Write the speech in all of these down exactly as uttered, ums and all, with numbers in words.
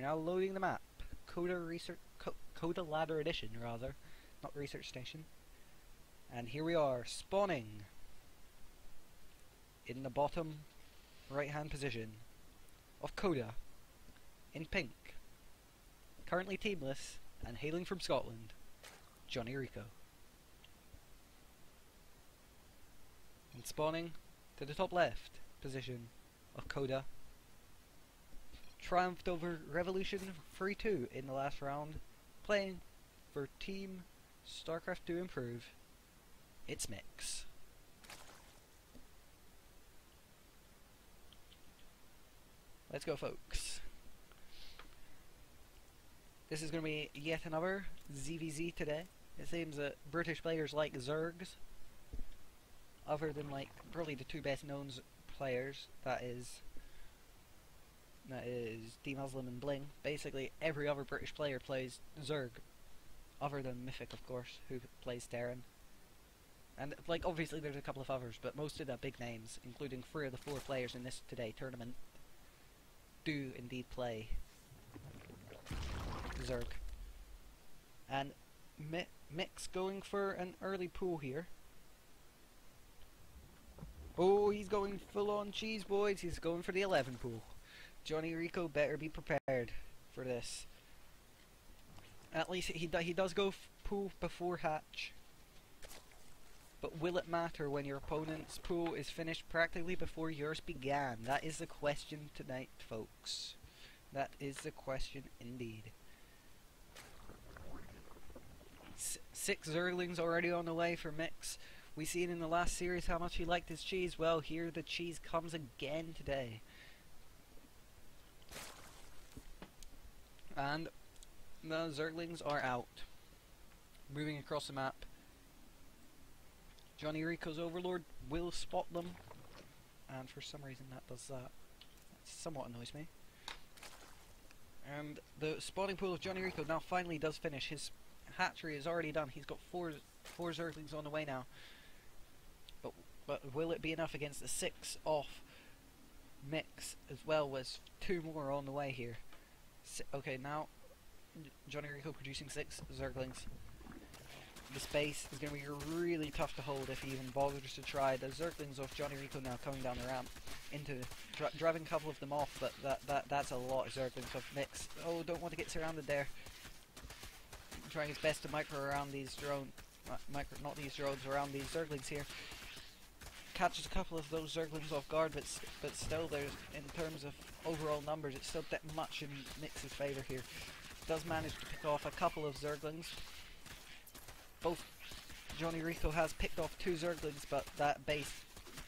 We're now loading the map. Coda Research, Co Coda Ladder Edition, rather, not Research Station. And here we are, spawning in the bottom right-hand position of Coda, in pink. Currently teamless and hailing from Scotland, JonnyREcco. And spawning to the top left position of Coda. Triumphed over Revolution three two in the last round, playing for Team Starcraft to Improve. It's Mix. Let's go, folks. This is going to be yet another Z V Z today. It seems that British players like Zergs, other than like probably the two best known players, that is that is D-Muslim and Bling. Basically every other British player plays Zerg, other than Mythic, of course, who plays Terran. And like obviously there's a couple of others, but most of the big names, including three of the four players in this today tournament, do indeed play Zerg. And Mi Mix going for an early pool here. Oh, he's going full on cheese, boys. He's going for the eleven pool. JonnyREcco better be prepared for this. At least he, do he does go f pool before hatch. But will it matter when your opponent's pool is finished practically before yours began? That is the question tonight, folks. That is the question indeed. S six Zerglings already on the way for Mix. We seen in the last series how much he liked his cheese. Well, here the cheese comes again today. And the Zerglings are out. Moving across the map. JonnyREcco's Overlord will spot them, and for some reason that does that. That somewhat annoys me. And the spawning pool of JonnyREcco now finally does finish. His hatchery is already done. He's got four four Zerglings on the way now. But but will it be enough against the six off Mix, as well as two more on the way here? Si okay, now JonnyREcco producing six Zerglings. The space is going to be really tough to hold if he even bothers to try. The Zerglings of JonnyREcco now coming down the ramp, into dri driving a couple of them off, but that that that's a lot of Zerglings of Mix. Oh, don't want to get surrounded there. Trying his best to micro around these drone, uh, micro not these drones, around these Zerglings here. Catches a couple of those Zerglings off guard, but st but still, there's in terms of overall numbers, it's still that much in Mix's favour here. Does manage to pick off a couple of Zerglings. Both JonnyREcco has picked off two Zerglings, but that base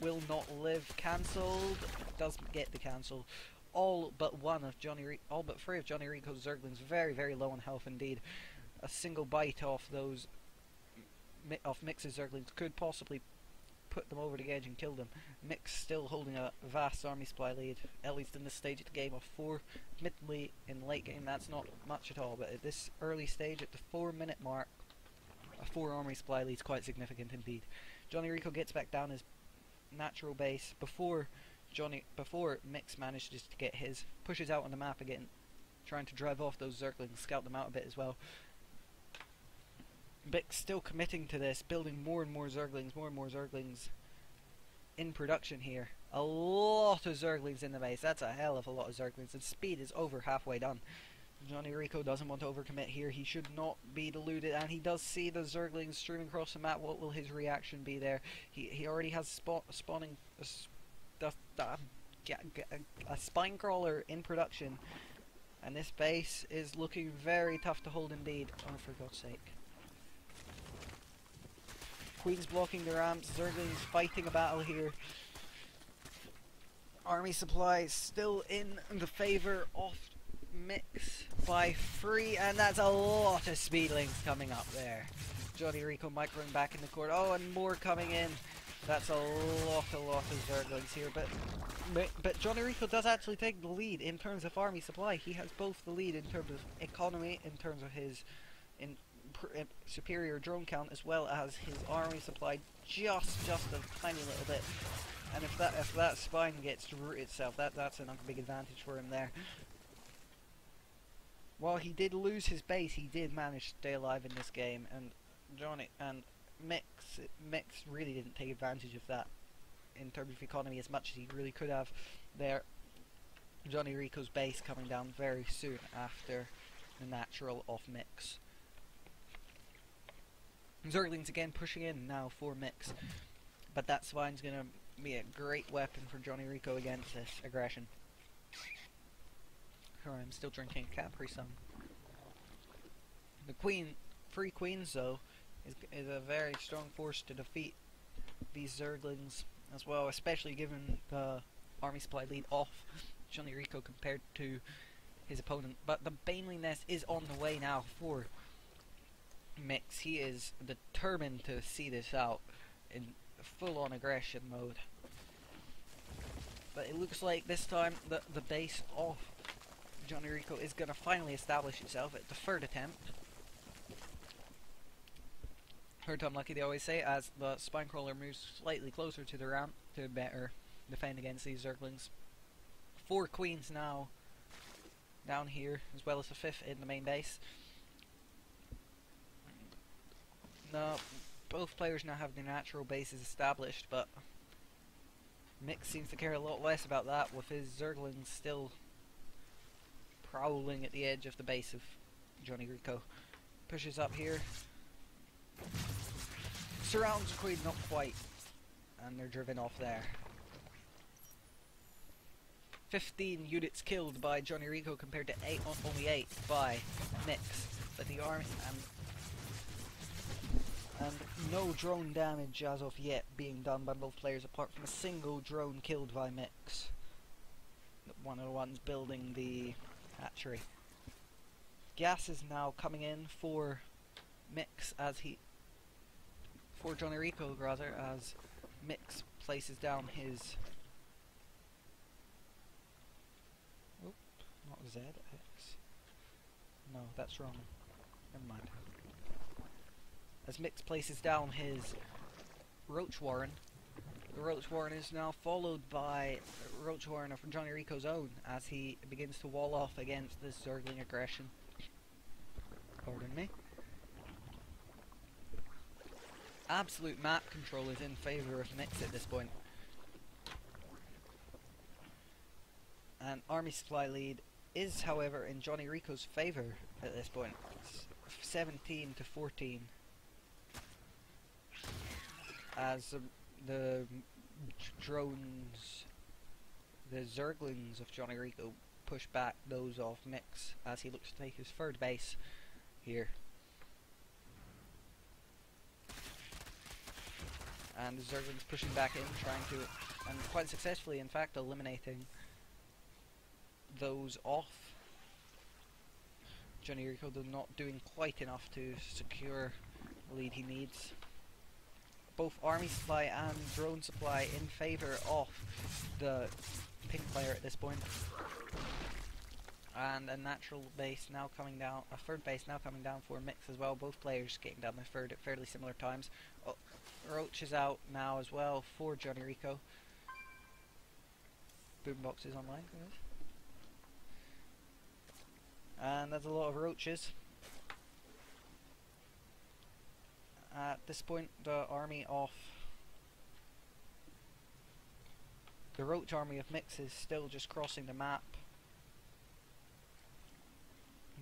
will not live. Cancelled. Does get the cancel. All but one of JonnyREcco, all but three of JonnyREcco's Zerglings, very very low on health indeed. A single bite off those mi off Mix's Zerglings could possibly put them over the gauge and kill them. Mix still holding a vast army supply lead, at least in this stage of the game, of four. Admittedly, in late game that's not much at all, but at this early stage, at the four minute mark, a four army supply lead is quite significant indeed. JonnyREcco gets back down his natural base before Johnny, before Mix manages to get his, pushes out on the map again, trying to drive off those Zerglings, scout them out a bit as well. Mix still committing to this, building more and more Zerglings, more and more Zerglings in production here. A lot of Zerglings in the base, that's a hell of a lot of Zerglings, and speed is over halfway done. JonnyREcco doesn't want to overcommit here. He should not be deluded, and he does see the Zerglings streaming across the map. What will his reaction be there? He he already has spa spawning a, sp a, a spine crawler in production, and this base is looking very tough to hold indeed. Oh, for God's sake! Queen's blocking the ramps. Zerglings fighting a battle here. Army supplies still in the favor of Mix by three, and that's a lot of speedlings coming up there. JonnyREcco microing back in the court. Oh, and more coming in. That's a lot, a lot of Zerglings here, but but JonnyREcco does actually take the lead in terms of army supply. He has both the lead in terms of economy, in terms of his in, pr in superior drone count, as well as his army supply, just just a tiny little bit. And if that if that spine gets to root itself, that that's another big advantage for him there. while he did lose his base, he did manage to stay alive in this game, and Johnny and Mix Mix really didn't take advantage of that in terms of economy as much as he really could have there. JonnyREcco's base coming down very soon after the natural off Mix. Zerglings again pushing in now for Mix, but that Svine's going to be a great weapon for JonnyREcco against this aggression. Sorry, I'm still drinking Capri Sun. The Queen, free Queens though, is, is a very strong force to defeat these Zerglings as well, especially given the army supply lead off JonnyREcco compared to his opponent. But the Baneling Nest is on the way now for Mix. He is determined to see this out in full-on aggression mode. But it looks like this time the, the base off JonnyREcco is going to finally establish itself at the third attempt. Third time lucky, they always say, as the Spinecrawler moves slightly closer to the ramp to better defend against these Zerglings. Four Queens now down here, as well as a fifth in the main base. Now, both players now have their natural bases established, but Mix seems to care a lot less about that, with his Zerglings still prowling at the edge of the base of JonnyREcco. Pushes up here, surrounds the Queen, not quite, and they're driven off there. fifteen units killed by JonnyREcco compared to eight, only eight by Mix, but the army and, and no drone damage as of yet being done by both players, apart from a single drone killed by Mix. One of the ones building the hatchery. Gas is now coming in for Mix as he, for JonnyREcco rather, as Mix places down his. Oop, not Z X. No, that's wrong. Never mind. As Mix places down his Roach Warren, the Roach Warren is now followed by Roach Warren from JonnyREcco's own as he begins to wall off against this Zergling aggression. Pardon me. Absolute map control is in favour of Mix at this point. And army supply lead is, however, in JonnyREcco's favour at this point. It's seventeen to fourteen. As the, the drones, the Zerglings of JonnyREcco push back those off Mix as he looks to take his third base here. And the Zerglings pushing back in, trying to, and quite successfully in fact, eliminating those off. JonnyREcco, though, not doing quite enough to secure the lead he needs. Both army supply and drone supply in favour of the pink player at this point. And a natural base now coming down, a third base now coming down for Mix as well. Both players getting down their third at fairly similar times. Oh, Roach is out now as well for JonnyREcco. Boombox is online, guys. And there's a lot of roaches. At this point, the army of the roach army of Mix is still just crossing the map,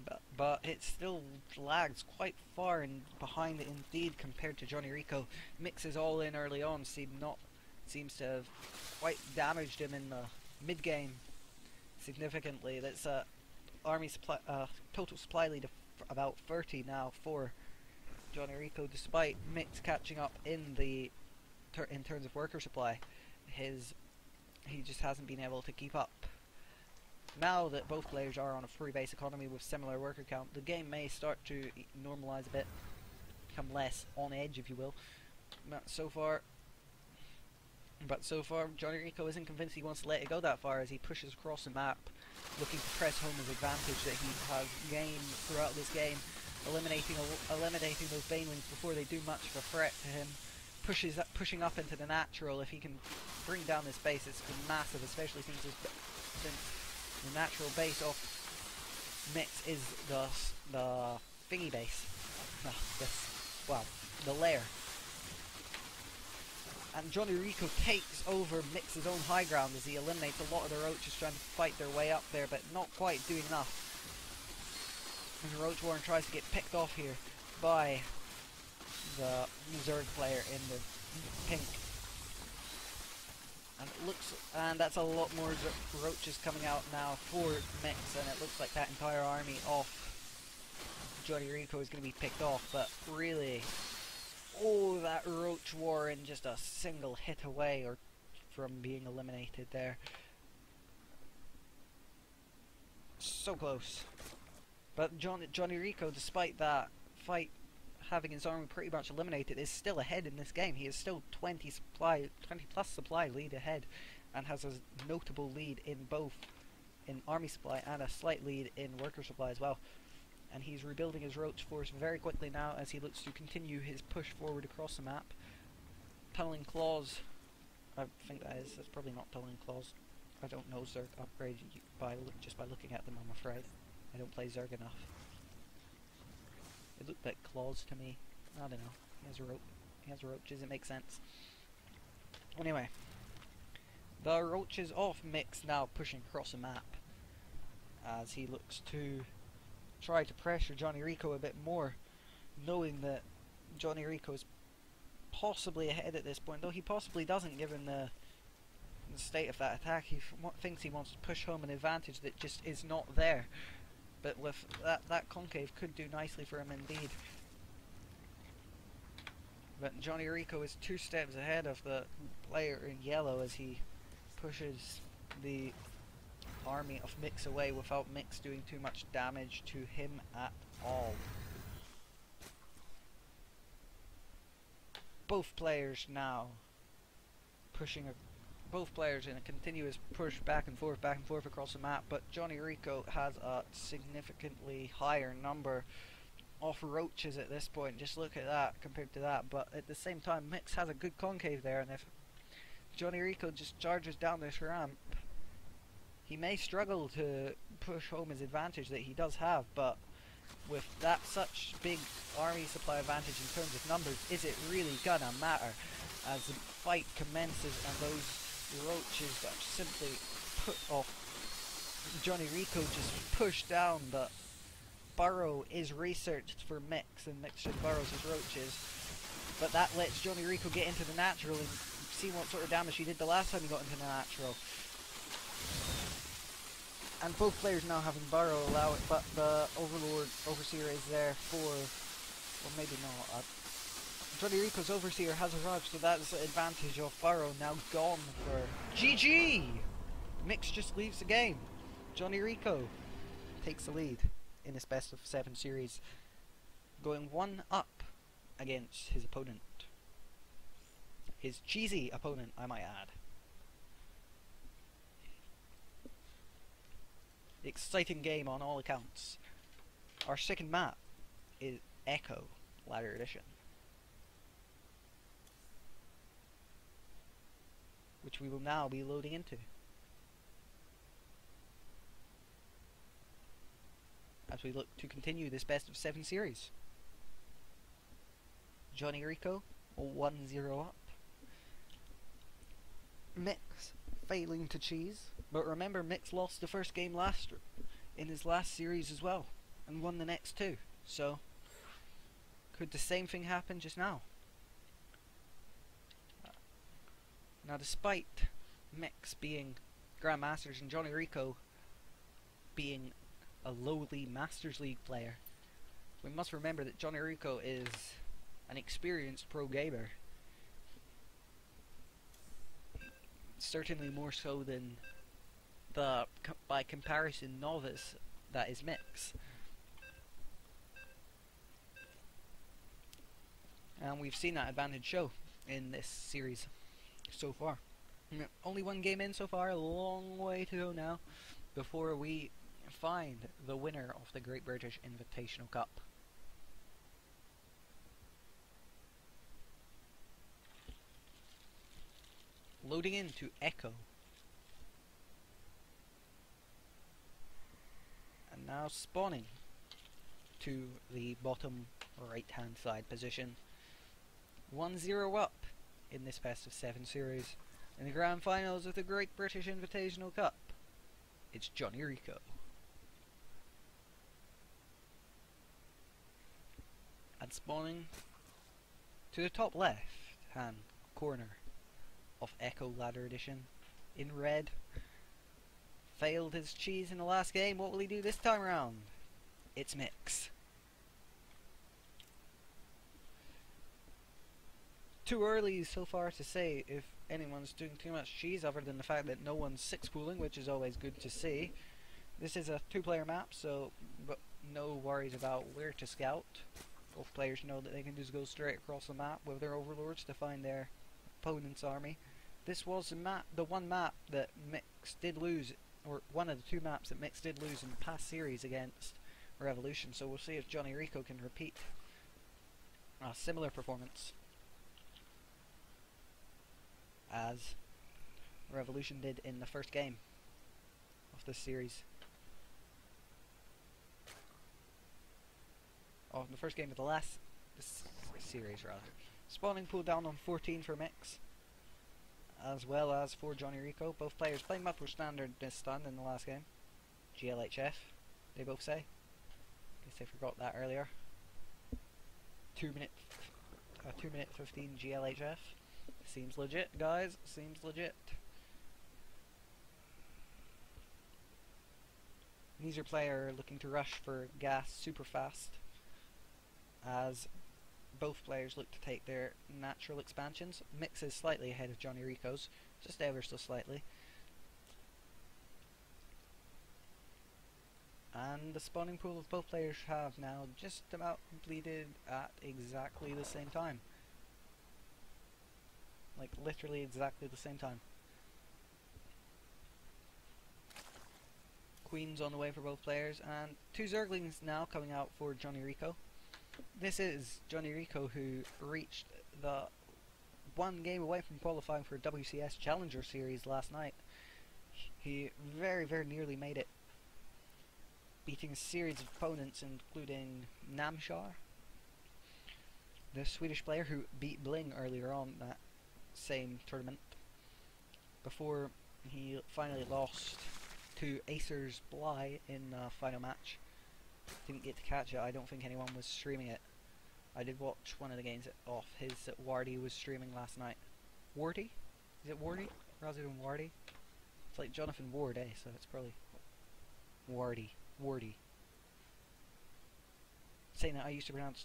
but but it still lags quite far in behind it indeed compared to JonnyREcco. Mix is all in early on, seem not seems to have quite damaged him in the mid game significantly. That's a army supply, uh, total supply lead of about thirty now for JonnyREcco, despite Mix catching up in the ter in terms of worker supply. His he just hasn't been able to keep up. Now that both players are on a free base economy with similar worker count, the game may start to normalize a bit, become less on edge, if you will. But so far, but so far, JonnyREcco isn't convinced he wants to let it go that far as he pushes across the map, looking to press home his advantage that he has gained throughout this game, eliminating eliminating those Banelings before they do much of a threat to him. Pushes up, pushing up into the natural. If he can bring down this base, it's been massive, especially since, since the natural base off Mix is the the thingy base. No, this, well, the lair. And JonnyREcco takes over Mix's own high ground as he eliminates a lot of the roaches trying to fight their way up there, but not quite doing enough. And Roach Warren tries to get picked off here by the Zerg player in the pink. And it looks, and that's a lot more roaches coming out now for Mix, and it looks like that entire army of JonnyREcco is going to be picked off. But really, oh, that Roach Warren just a single hit away or from being eliminated there. So close. But John, JonnyREcco, despite that fight having his army pretty much eliminated, is still ahead in this game. He is still twenty supply, twenty plus supply lead ahead, and has a notable lead in both in army supply and a slight lead in worker supply as well. And he's rebuilding his roach force very quickly now as he looks to continue his push forward across the map. Tunneling Claws, I think that is, that's probably not Tunneling Claws. I don't know Zerg upgrade by look, just by looking at them, I'm afraid. I don't play Zerg enough. It looked like Claws to me. I don't know. He has a rope. He has roaches. It makes sense. Anyway, the roaches off Mix now pushing across the map as he looks to try to pressure JonnyREcco a bit more, knowing that JonnyREcco is possibly ahead at this point, though he possibly doesn't, given the, the state of that attack. He f thinks he wants to push home an advantage that just is not there. But with that, that concave could do nicely for him indeed. But JonnyREcco is two steps ahead of the player in yellow as he pushes the army of Mix away without Mix doing too much damage to him at all. Both players now pushing a both players in a continuous push back and forth, back and forth across the map, but JonnyREcco has a significantly higher number of roaches at this point. Just look at that compared to that, but at the same time Mix has a good concave there, and if JonnyREcco just charges down this ramp, he may struggle to push home his advantage that he does have, but with that such big army supply advantage in terms of numbers, is it really gonna matter? As the fight commences and those roaches that simply put off JonnyREcco just push down, but Burrow is researched for Mix, and Mix just burrows his roaches. But that lets JonnyREcco get into the natural and see what sort of damage he did the last time he got into the natural. And both players now having Burrow allow it, but the Overlord Overseer is there for, well, maybe not. Uh, JonnyREcco's Overseer has arrived, so that's the advantage of Burrow now gone for G G! Mix just leaves the game. JonnyREcco takes the lead in this best of seven series, going one up against his opponent. His cheesy opponent, I might add. Exciting game on all accounts. Our second map is Echo, Ladder Edition, which we will now be loading into. As we look to continue this best of seven series. JonnyREcco one zero up. Mix failing to cheese. But remember, Mix lost the first game last in his last series as well, and won the next two. So, could the same thing happen just now? Now, despite Mix being Grandmasters and JonnyREcco being a lowly Masters League player, we must remember that JonnyREcco is an experienced pro gamer. Certainly more so than the, by comparison, novice that is Mix. And we've seen that advantage show in this series so far. Only one game in so far, a long way to go now before we find the winner of the Great British Invitational Cup. Loading into Echo. now spawning to the bottom right hand side position. one zero up in this best of seven series in the grand finals of the Great British Invitational Cup. It's JonnyREcco. And spawning to the top left hand corner of Echo Ladder Edition in red. Failed his cheese in the last game. What will he do this time around? It's Mix. Too early so far to say if anyone's doing too much cheese, other than the fact that no one's six pooling, which is always good to see. This is a two player map, so but no worries about where to scout. Both players know that they can just go straight across the map with their overlords to find their opponent's army. This was the map, the one map that Mix did lose, or one of the two maps that Mix did lose in the past series against Revolution, so we'll see if JonnyREcco can repeat a similar performance as Revolution did in the first game of this series. Oh, the first game of the last this series, rather. Spawning pool down on fourteen for Mix, as well as for JonnyREcco. Both players playing much more standard this stand in the last game. G L H F, they both say. Guess I forgot that earlier. Two minute, uh, two minute fifteen G L H F. Seems legit, guys. Seems legit. Neither player looking to rush for gas super fast, as both players look to take their natural expansions. Mix is slightly ahead of JonnyREcco's, just ever so slightly. And the spawning pool of both players have now just about completed at exactly the same time. Like, literally exactly the same time. Queen's on the way for both players, and two Zerglings now coming out for JonnyREcco. This is JonnyREcco, who reached the one game away from qualifying for W C S Challenger Series last night. He very, very nearly made it, beating a series of opponents including Namshar, the Swedish player who beat Bling earlier on that same tournament, before he finally lost to Acer's Bly in the final match. Didn't get to catch it. I don't think anyone was streaming it. I did watch one of the games off his that Wardy was streaming last night. Wardy? Is it Wardy? Rather than Wardy? It's like Jonathan Ward, eh? So it's probably Wardy. Wardy. Saying that I used to pronounce...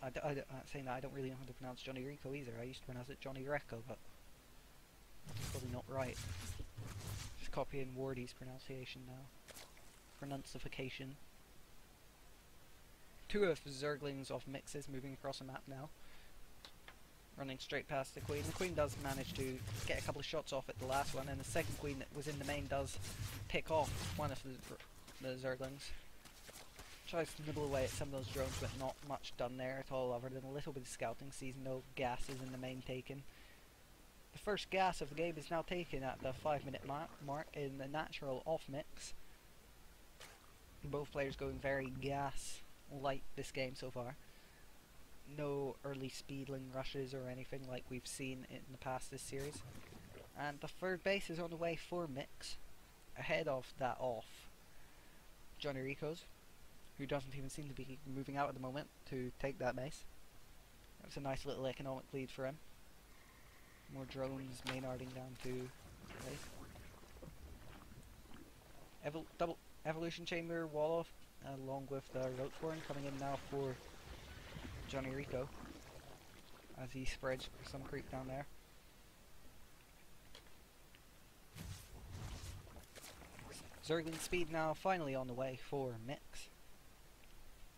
I d I d uh, saying that I don't really know how to pronounce JonnyREcco either. I used to pronounce it JonnyREcco, but that's probably not right. Just copying Wardy's pronunciation now. Pronunciation. Two of the Zerglings off Mixes moving across the map now, running straight past the Queen. The Queen does manage to get a couple of shots off at the last one, and the second Queen that was in the main does pick off one of the, the Zerglings. Tries to nibble away at some of those drones, but not much done there at all, other than a little bit of scouting. Sees no gases in the main taken. The first gas of the game is now taken at the five minute mark, mark in the natural off Mix. Both players going very gas light this game so far. No early speedling rushes or anything like we've seen in the past this series. And the third base is on the way for Mix, ahead of that off JonnyREcco's, who doesn't even seem to be moving out at the moment to take that base. That's a nice little economic lead for him. More drones maynarding down to the base. Evol double evolution chamber wall off, along with the Roteborn coming in now for JonnyREcco, as he spreads some creep down there. Zergling speed now finally on the way for Mix.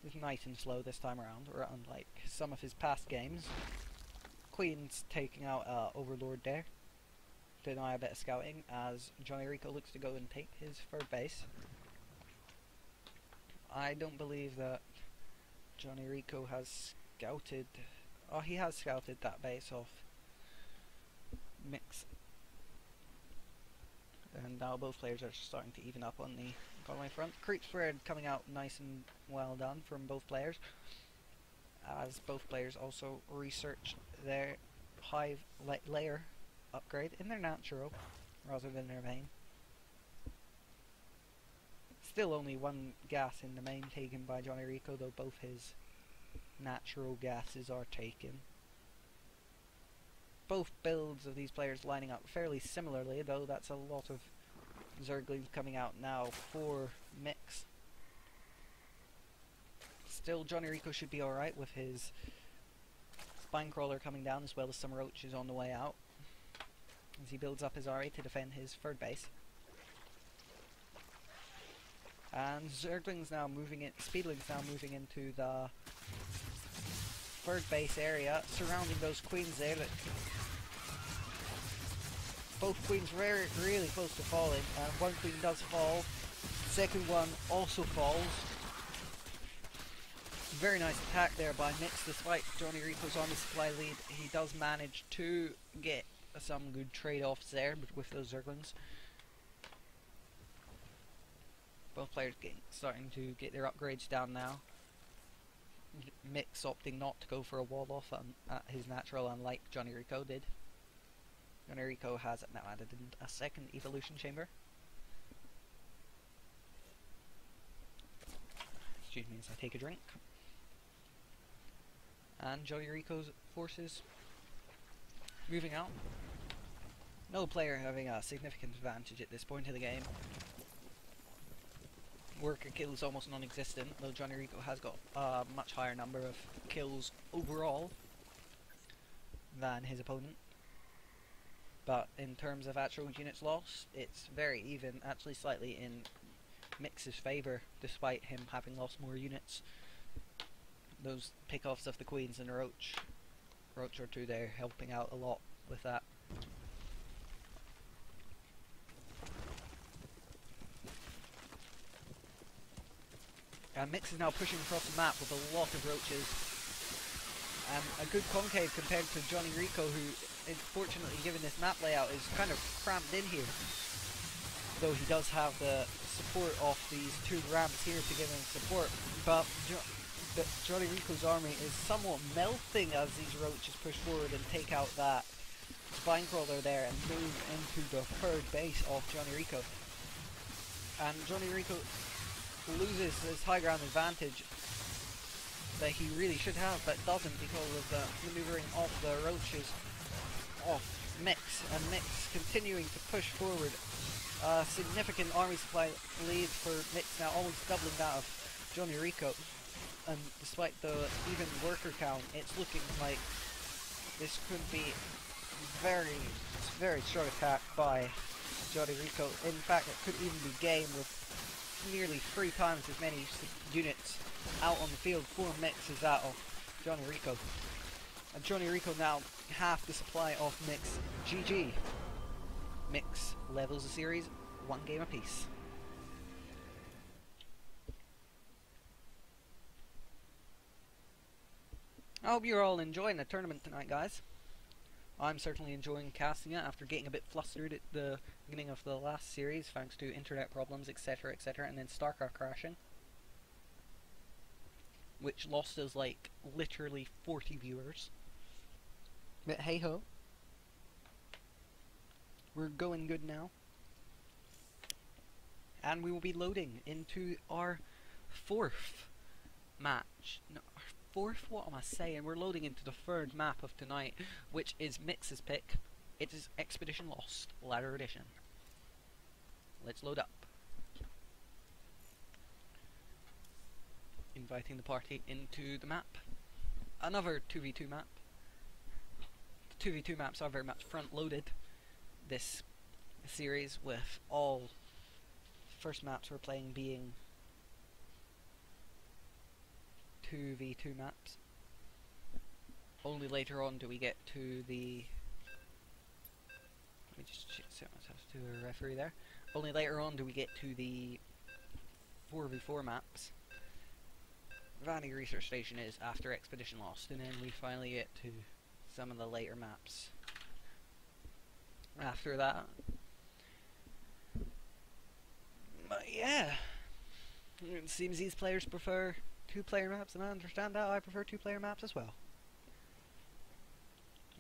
It's nice and slow this time around, or unlike some of his past games. Queen's taking out uh, Overlord there. Deny a bit of scouting as JonnyREcco looks to go and take his third base. I don't believe that JonnyREcco has scouted. Oh, he has scouted that base off Mix. And now both players are starting to even up on the got away front. Creep spread coming out nice and well done from both players, as both players also researched their hive la layer upgrade in their natural rather than their main. Still only one gas in the main taken by JonnyREcco, though both his natural gases are taken. Both builds of these players lining up fairly similarly, though that's a lot of Zerglings coming out now for Mix. Still, JonnyREcco should be alright with his Spinecrawler coming down, as well as some Roaches on the way out, as he builds up his R A to defend his third base. And Zerglings now moving in, Speedlings now moving into the third base area, surrounding those Queens there. Look, both Queens very, really close to falling, and one Queen does fall, second one also falls. Very nice attack there by Mix. Despite JonnyREcco's army supply lead, he does manage to get some good trade-offs there with those Zerglings. Both players getting, starting to get their upgrades down now. Mix opting not to go for a wall off um, at his natural, unlike JonnyREcco did. JonnyREcco has now added in a second evolution chamber. Excuse me as I take a drink. And JonnyREcco's forces moving out. No player having a significant advantage at this point in the game. Worker kills almost non-existent, though JonnyREcco has got a much higher number of kills overall than his opponent. But in terms of actual units lost, it's very even, actually slightly in Mix's favour, despite him having lost more units. Those pickoffs of the Queens and Roach, Roach or two there, helping out a lot with that. And Mix is now pushing across the map with a lot of Roaches. Um, a good concave compared to JonnyREcco, who, unfortunately, given this map layout, is kind of cramped in here. Though he does have the support off these two ramps here to give him support. But, jo but JonnyREcco's army is somewhat melting as these Roaches push forward and take out that Spinecrawler there and move into the third base of JonnyREcco. And JonnyREcco loses his high ground advantage that he really should have, but doesn't because of the maneuvering of the Roaches off Mix, and Mix continuing to push forward. A significant army supply lead for Mix now, almost doubling that of JonnyREcco, and despite the even worker count, it's looking like this could be very, very strong attack by JonnyREcco. In fact, it could even be game with nearly three times as many units out on the field for Mix as that of JonnyREcco. And JonnyREcco now half the supply of Mix. G G. Mix levels the series one game apiece. I hope you're all enjoying the tournament tonight, guys. I'm certainly enjoying casting it after getting a bit flustered at the beginning of the last series thanks to internet problems, etc, etc, and then StarCraft crashing, which lost us like literally forty viewers. But hey ho, we're going good now, and we will be loading into our fourth match. No, our fourth? What am I saying? We're loading into the third map of tonight, which is Mix's pick. It is Expedition Lost, Ladder Edition. Let's load up. Inviting the party into the map. Another two v two map. The two v two maps are very much front-loaded this series, with all first maps we're playing being two v two maps. Only later on do we get to the... Let me just set myself to a referee there. Only later on do we get to the four v four maps. Vani Research Station is after Expedition Lost, and then we finally get to some of the later maps after that. yeah. It seems these players prefer two-player maps, and I understand that. I prefer two-player maps as well.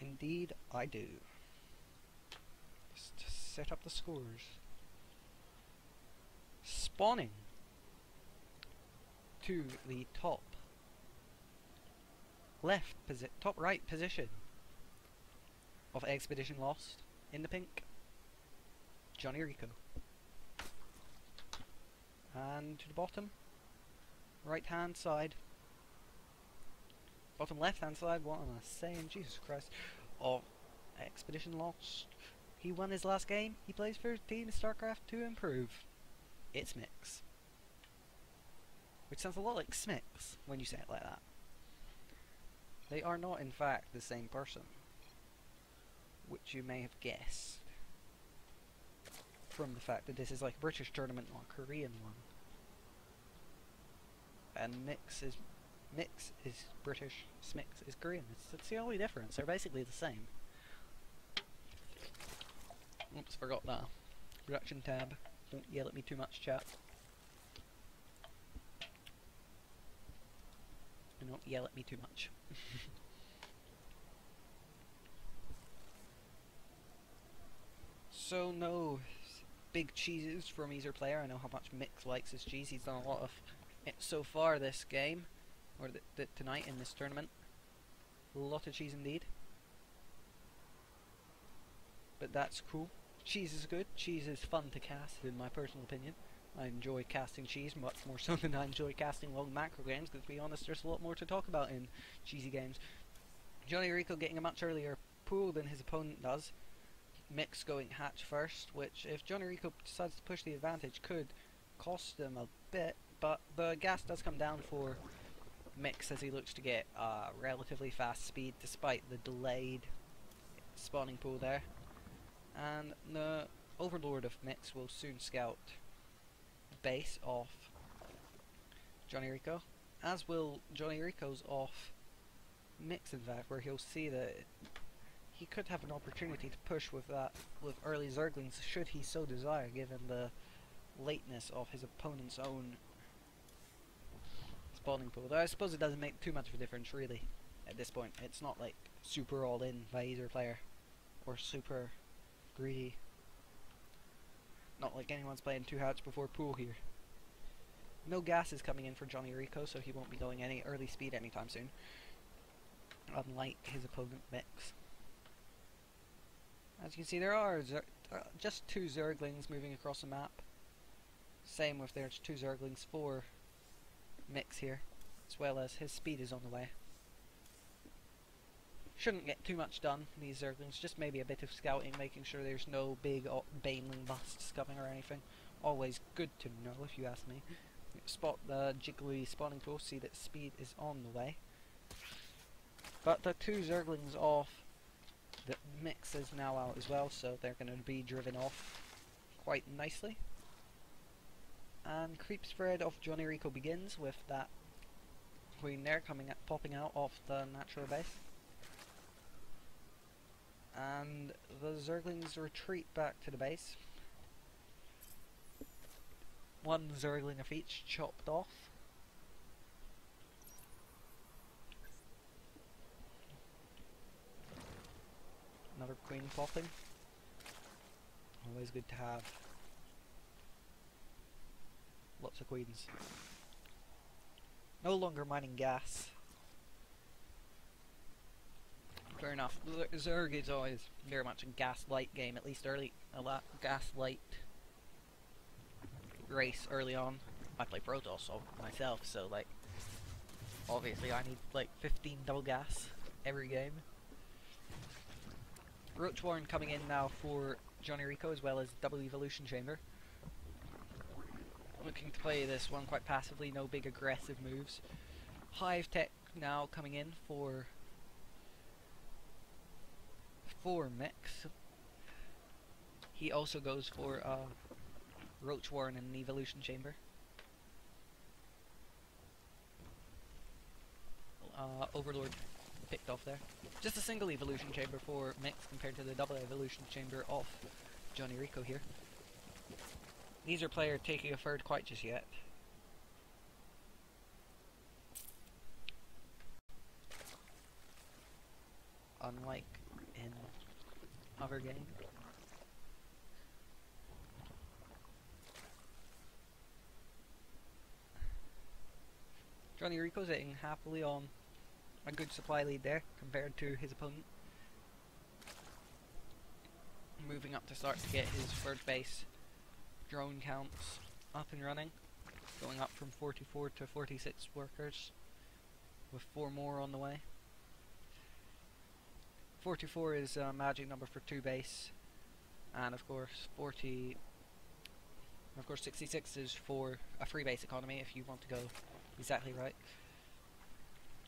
Indeed, I do. Just to set up the scores. Spawning to the top left posi top right position of Expedition Lost in the pink. JonnyREcco. And to the bottom, right hand side, bottom left hand side, what am I saying, Jesus Christ, of Expedition Lost. He won his last game, he plays for Team Starcraft to improve. It's Mix. Which sounds a lot like Smix when you say it like that. They are not in fact the same person, which you may have guessed from the fact that this is like a British tournament, not a Korean one. And Mix is Mix is British, Smix is Korean. It's, it's the only difference. They're basically the same. Oops, forgot that. Production tab. Don't yell at me too much, chat. Do not yell at me too much. So no big cheeses from either player. I know how much Mix likes his cheese. He's done a lot of it so far this game, or th th tonight in this tournament. A lot of cheese indeed. But that's cool. Cheese is good. Cheese is fun to cast, in my personal opinion. I enjoy casting cheese much more so than I enjoy casting long macro games, because to be honest, there's a lot more to talk about in cheesy games. JonnyREcco getting a much earlier pool than his opponent does. Mix going hatch first, which if JonnyREcco decides to push the advantage could cost them a bit, but the gas does come down for Mix as he looks to get uh, relatively fast speed despite the delayed spawning pool there. And the Overlord of Mix will soon scout base off JonnyREcco, as will JonnyREcco's off Mix, in fact, where he'll see that he could have an opportunity to push with that with early Zerglings should he so desire, given the lateness of his opponent's own spawning pool. Though I suppose it doesn't make too much of a difference really at this point. It's not like super all in by either player or super greedy. Not like anyone's playing two hats before pool here. No gas is coming in for JonnyREcco, so he won't be going any early speed anytime soon. Unlike his opponent Mix. As you can see, there are Zer uh, just two Zerglings moving across the map. Same with there's two Zerglings for Mix here, as well as his speed is on the way. Shouldn't get too much done, these Zerglings, just maybe a bit of scouting, making sure there's no big Baneling busts coming or anything. Always good to know, if you ask me. Spot the jiggly spawning pool, see that speed is on the way. But the two Zerglings off, the Mix is now out as well, so they're going to be driven off quite nicely. And creep spread of JonnyREcco begins with that queen there coming at, popping out off the natural base. And the Zerglings retreat back to the base. One Zergling of each chopped off. Another queen popping. Always good to have lots of queens. No longer mining gas. Fair enough. Zerg is always very much a gaslight game, at least early. A lot gaslight race early on. I play Protoss myself, so like obviously I need like fifteen double gas every game. Roach Warren coming in now for JonnyREcco, as well as double evolution chamber. Looking to play this one quite passively, no big aggressive moves. Hive Tech now coming in for for Mix. He also goes for uh, Roach Warren in the evolution chamber. Uh, Overlord picked off there. Just a single evolution chamber for Mix compared to the double evolution chamber of JonnyREcco here. neither player taking a third quite just yet. Unlike in other games. JonnyREcco sitting happily on a good supply lead there compared to his opponent. Moving up to start to get his third base drone counts up and running, going up from forty-four to forty-six workers with four more on the way. forty-four is a uh, magic number for two base, and of course forty of course sixty-six is for a free base economy if you want to go exactly right.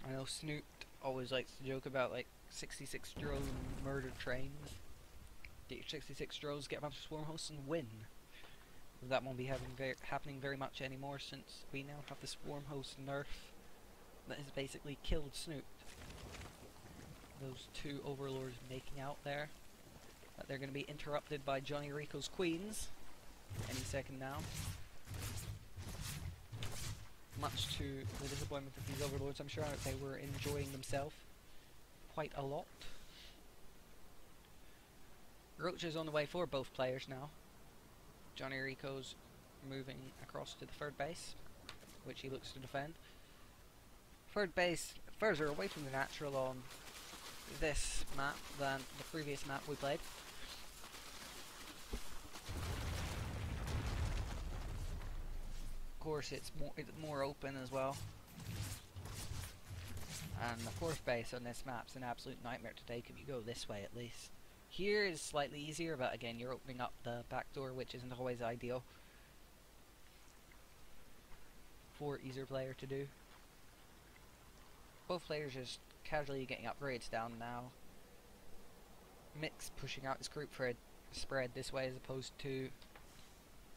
I know Snoop always likes to joke about like sixty-six drone murder trains. Get your sixty-six drones, get a bunch of swarm hosts and win. That won't be having ver happening very much anymore since we now have the swarm host nerf that has basically killed Snoop. Those two overlords making out there. But they're going to be interrupted by JonnyREcco's queens any second now. Much to the disappointment of these overlords, I'm sure they were enjoying themselves quite a lot. Roach is on the way for both players now. JonnyREcco's moving across to the third base, which he looks to defend. Third base further away from the natural on this map than the previous map we played. Of course, it's more it's more open as well. And the fourth base on this map's an absolute nightmare to take if you go this way at least. Here is slightly easier, but again, you're opening up the back door, which isn't always ideal for either player to do. Both players just casually getting upgrades down now. Mix pushing out his group for a spread this way as opposed to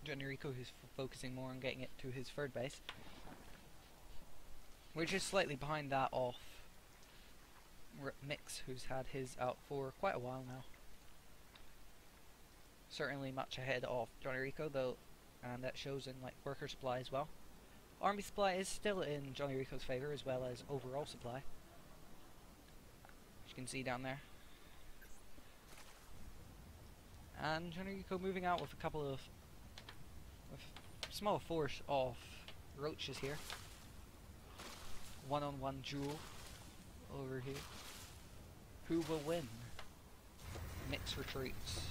JonnyREcco, who's focusing more on getting it to his third base. We're just slightly behind that off Mix, who's had his out for quite a while now. Certainly much ahead of JonnyREcco though, and that shows in like worker supply as well. Army supply is still in JonnyREcco's favour as well as overall supply, as you can see down there. And JonnyREcco moving out with a couple of with small force of roaches here. One on one duel over here. Who will win? Mix retreats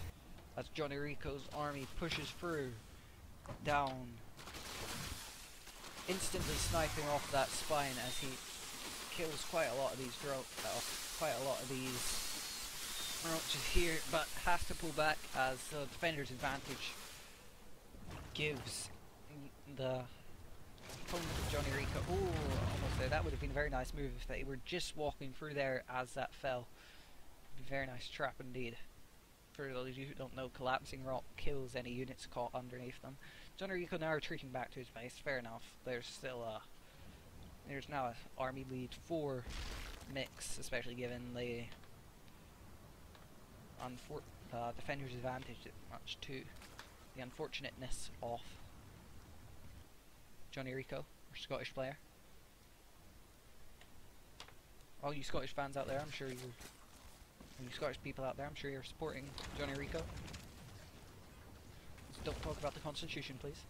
as JonnyREcco's army pushes through down, instantly sniping off that spine as he kills quite a lot of these drones, uh, quite a lot of these roaches here, but has to pull back as the uh, defender's advantage gives the opponent of JonnyREcco. Oh, almost there. That would have been a very nice move if they were just walking through there as that fell. Very nice trap indeed. For those who don't know, collapsing rock kills any units caught underneath them. JonnyREcco now retreating back to his base. Fair enough. There's still a there's now an army lead for Mix, especially given the unfor uh, defender's advantage, much to the unfortunateness of JonnyREcco, our Scottish player. All you Scottish fans out there, I'm sure you, you Scottish people out there, I'm sure you're supporting JonnyREcco. Just don't talk about the Constitution, please.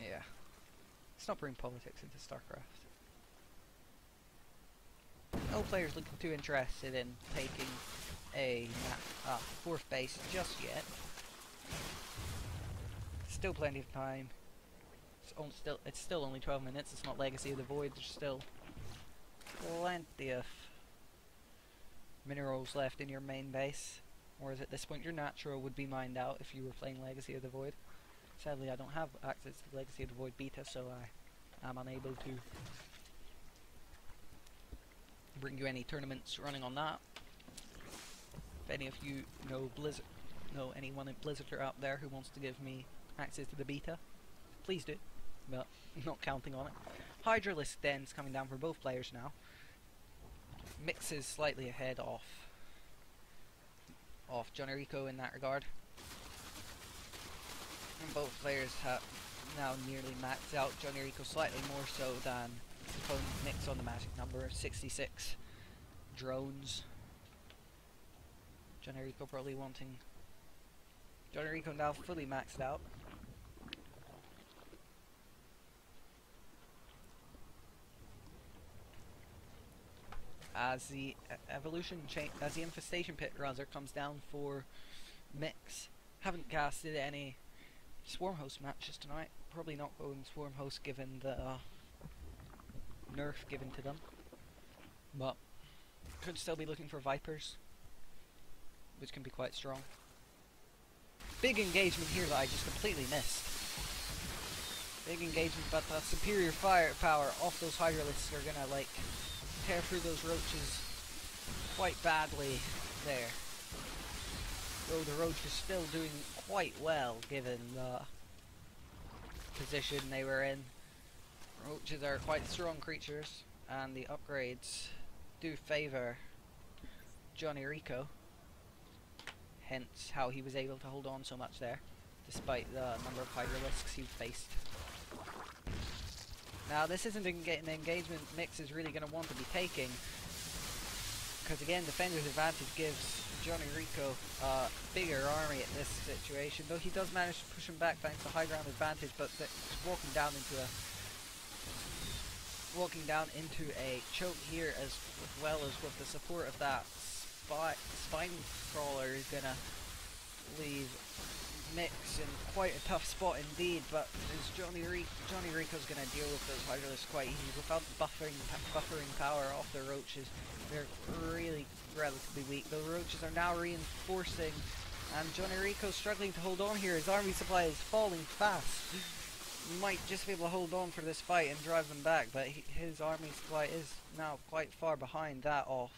Yeah, let's not bring politics into StarCraft. No players looking too interested in taking a uh, fourth base just yet. Still plenty of time. It's, on still, it's still only twelve minutes. It's not Legacy of the Void. There's still plenty of minerals left in your main base. Whereas at this point your natural would be mined out if you were playing Legacy of the Void. Sadly I don't have access to Legacy of the Void beta, so I am unable to bring you any tournaments running on that. If any of you know Blizzard, know anyone in Blizzard out there who wants to give me access to the beta, please do, but I'm not counting on it. Hydralisk Den's coming down for both players now. Mix is slightly ahead off, off JonnyREcco in that regard. and both players have now nearly maxed out. JonnyREcco slightly more so than his opponent Mix on the magic number, sixty-six drones. JonnyREcco probably wanting. JonnyREcco now fully maxed out. As the evolution chain, as the infestation pit rather comes down for Mix. Haven't casted any swarm host matches tonight. Probably not going swarm host given the uh, nerf given to them. But could still be looking for Vipers, which can be quite strong. Big engagement here that I just completely missed. Big engagement, but the superior firepower off those Hydralisks are gonna like tear through those roaches quite badly there. Though the roach is still doing quite well given the position they were in. Roaches are quite strong creatures and the upgrades do favour JonnyREcco. Hence how he was able to hold on so much there, despite the number of Hydralisks he faced. Now this isn't an engagement Mix is really going to want to be taking, because again defender's advantage gives JonnyREcco a uh, bigger army at this situation, though he does manage to push him back thanks to high ground advantage, but walking down into a walking down into a choke here, as well as with the support of that spy, spine crawler, is going to leave Mix in quite a tough spot indeed. But as JonnyREcco's going to deal with those Hydralisks quite easily without the buffering buffering power off the roaches. They're really relatively weak. The roaches are now reinforcing, and JonnyREcco's struggling to hold on here. His army supply is falling fast. Might just be able to hold on for this fight and drive them back, but he, his army supply is now quite far behind that off.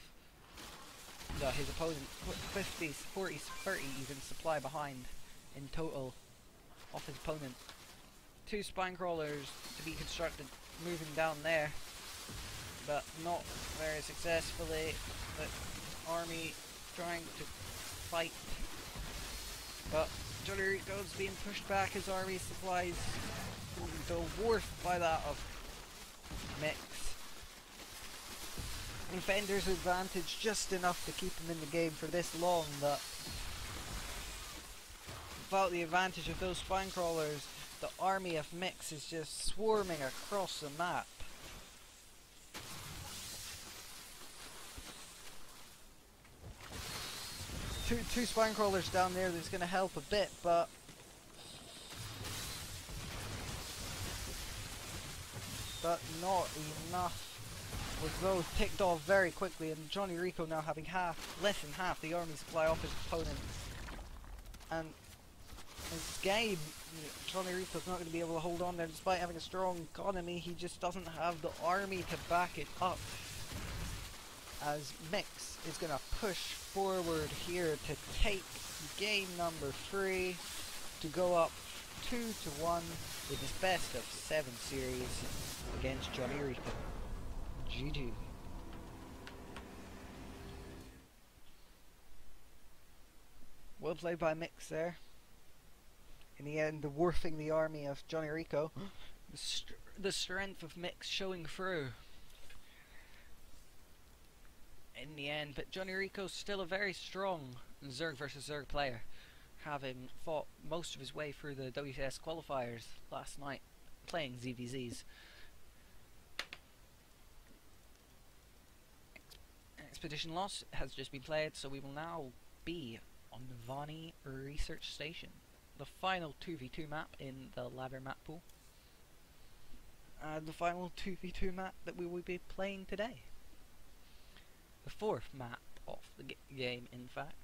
So his opponent put fifty, forty, thirty even supply behind in total off his opponent. Two spine crawlers to be constructed moving down there, but not very successfully. The army trying to fight, but JonnyREcco's being pushed back. His army supplies dwarfed by that of Mix. Defender's advantage just enough to keep him in the game for this long, but without the advantage of those spine crawlers, the army of Mix is just swarming across the map. Two, two spine crawlers down there that's going to help a bit, but but not enough. With those picked off very quickly, and JonnyREcco now having half, less than half the army supply off his opponent. And this game, JonnyREcco's not going to be able to hold on there despite having a strong economy. He just doesn't have the army to back it up, as Mix is going to push forward here to take game number three, to go up two to one in his best of seven series against JonnyREcco. G G. Well played by Mix there. In the end, dwarfing the army of JonnyREcco. The, st the strength of Mix showing through in the end, but JonnyREcco's still a very strong Zerg versus Zerg player, having fought most of his way through the W C S qualifiers last night, playing Z V Zs. Expedition Lost has just been played, so we will now be on the Vani Research Station, the final two v two map in the ladder map pool, and the final two v two map that we will be playing today. The fourth map of the g game, in fact.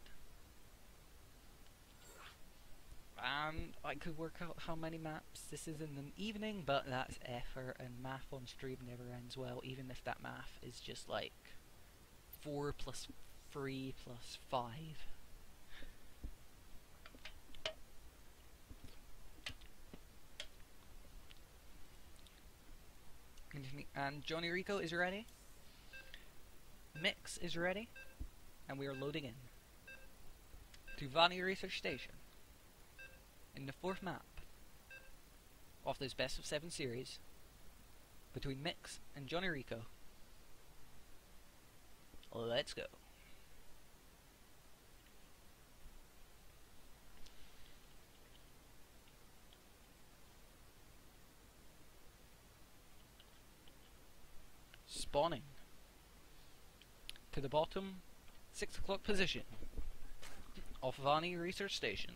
And I could work out how many maps this is in an evening, but that's effort, and math on stream never ends well, even if that math is just like four plus three plus five. And JonnyREcco is ready. Mix is ready, and we are loading in to Vani Research Station in the fourth map. off those best of seven series between Mix and JonnyREcco. Let's go. Spawning to the bottom six o'clock position off Vani Research Station.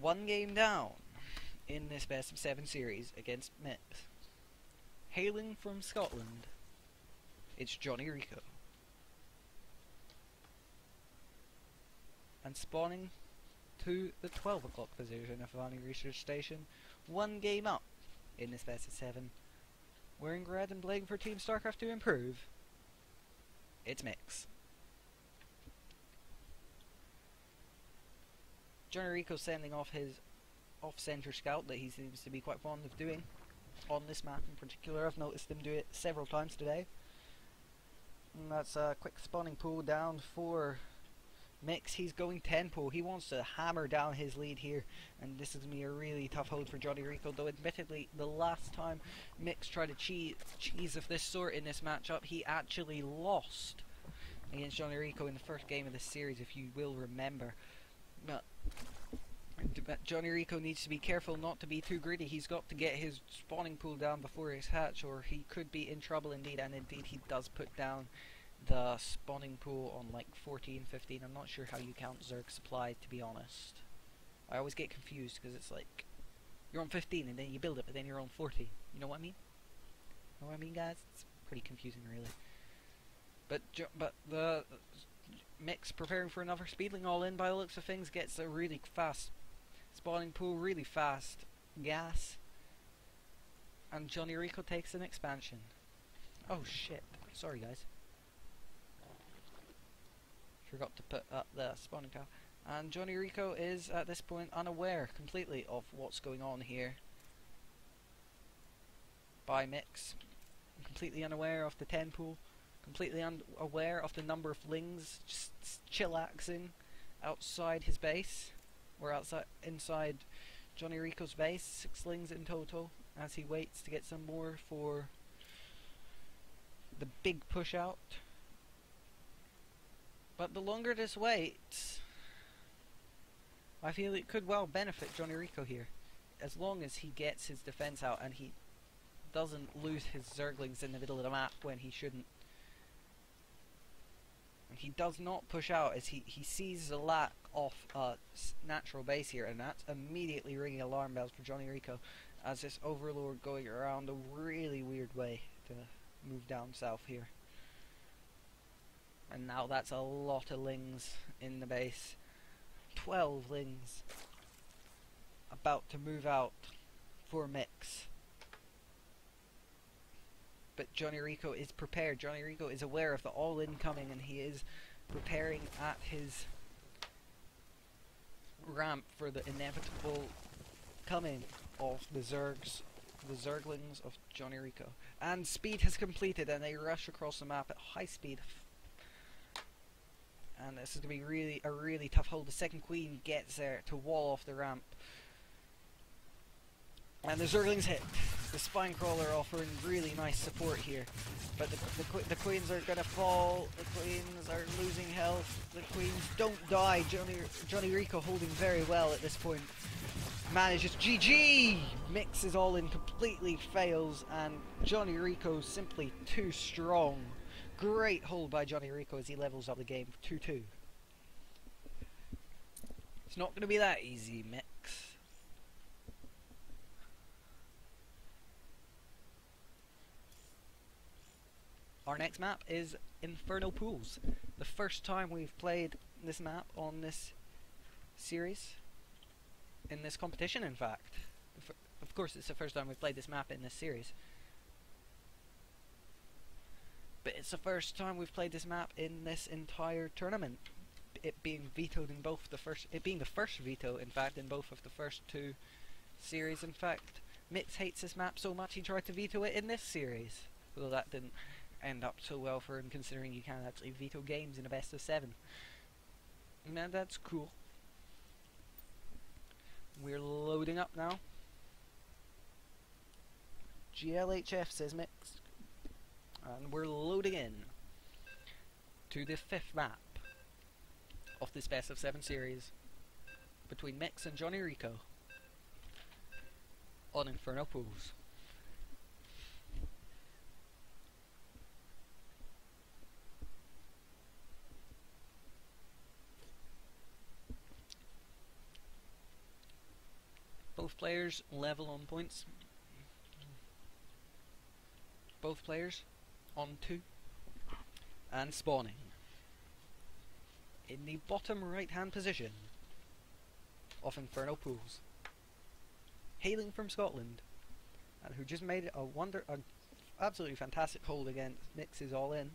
One game down in this best of seven series against Mix. Hailing from Scotland, it's JonnyREcco. And spawning to the twelve o'clock position of Vani Research Station, one game up in this best of seven. Wearing red and bling for Team Starcraft to improve, it's Mix. JonnyREcco sending off his off-center scout that he seems to be quite fond of doing on this map in particular. I've noticed him do it several times today. And that's a quick spawning pool down for Mix. He's going ten pool. He wants to hammer down his lead here, and this is going to be a really tough hold for JonnyREcco, though admittedly the last time Mix tried to cheese, cheese of this sort in this matchup, he actually lost against JonnyREcco in the first game of this series, if you will remember. But JonnyREcco needs to be careful not to be too greedy. He's got to get his spawning pool down before his hatch, or he could be in trouble indeed. And indeed he does put down the spawning pool on like fourteen, fifteen. I'm not sure how you count Zerg supply, to be honest. I always get confused because it's like you're on fifteen and then you build it, but then you're on forty. You know what I mean? You know what I mean, guys? It's pretty confusing, really. But but the Mix preparing for another speedling all in by the looks of things, gets a really fast spawning pool, really fast gas, and JonnyREcco takes an expansion. Oh shit, sorry guys, forgot to put up the spawning tower. And JonnyREcco is at this point unaware completely of what's going on here by Mix, completely unaware of the ten pool, completely unaware of the number of lings just chillaxing outside his base. We're outside, inside JonnyREcco's base, six lings in total, as he waits to get some more for the big push out. But the longer this waits, I feel it could well benefit JonnyREcco here, as long as he gets his defense out and he doesn't lose his Zerglings in the middle of the map when he shouldn't. He does not push out, as he, he sees the lack of uh, natural base here, and that's immediately ringing alarm bells for JonnyREcco, as this Overlord going around a really weird way to move down south here. And now that's a lot of lings in the base. twelve lings about to move out for Mix. But JonnyREcco is prepared. JonnyREcco is aware of the all-in coming, and he is preparing at his ramp for the inevitable coming of the Zergs, the Zerglings of JonnyREcco. And speed has completed, and they rush across the map at high speed. And this is going to be really a really tough hold. The second queen gets there to wall off the ramp, and the Zerglings hit. The Spinecrawler offering really nice support here, but the, the, qu the queens are going to fall, the queens are losing health, the queens don't die. Johnny, JonnyREcco holding very well at this point, manages G G! Mixes all in, completely fails, and JonnyREcco simply too strong. Great hold by JonnyREcco as he levels up the game for two two. It's not going to be that easy, Mix. Our next map is Infernal Pools. The first time we've played this map on this series, in this competition in fact. Of course it's the first time we've played this map in this series. But it's the first time we've played this map in this entire tournament. It being vetoed in both the first, it being the first veto in fact in both of the first two series. In fact, Mix hates this map so much he tried to veto it in this series. Although that didn't end up so well for him, considering you can actually veto games in a best of seven. Now that's cool. We're loading up now. G L H F says Mix. And we're loading in to the fifth map of this best of seven series between Mix and JonnyREcco on Infernal Pools. Both players level on points. Both players on two and spawning in the bottom right hand position of Infernal Pools, hailing from Scotland, and who just made a wonder, an absolutely fantastic hold against Mix's All In.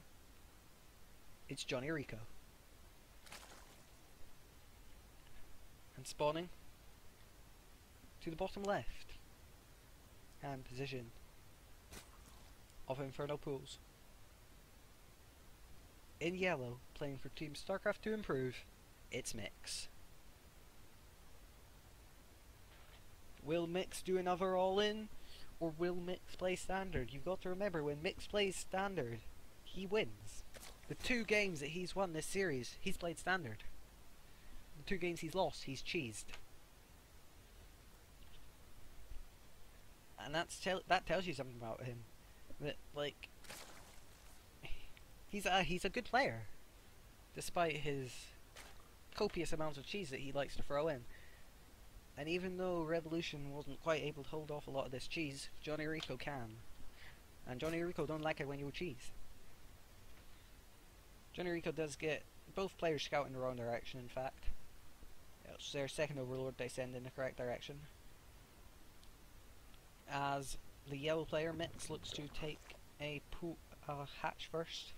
It's JonnyREcco, and spawning to the bottom left hand position of Infernal Pools, in yellow, playing for Team Starcraft to Improve, it's Mix. Will Mix do another all-in, or will Mix play standard? You've got to remember, when Mix plays standard, he wins. The two games that he's won this series, he's played standard. The two games he's lost, he's cheesed. And that's tell that tells you something about him. That, like, he's a, he's a good player, despite his copious amounts of cheese that he likes to throw in. And even though Revolution wasn't quite able to hold off a lot of this cheese, JonnyREcco can. And JonnyREcco don't like it when you cheese. JonnyREcco does get both players scouting the wrong direction, in fact. It's their second overlord they send in the correct direction. As the yellow player, Mix, looks to take a pool, uh, hatch first.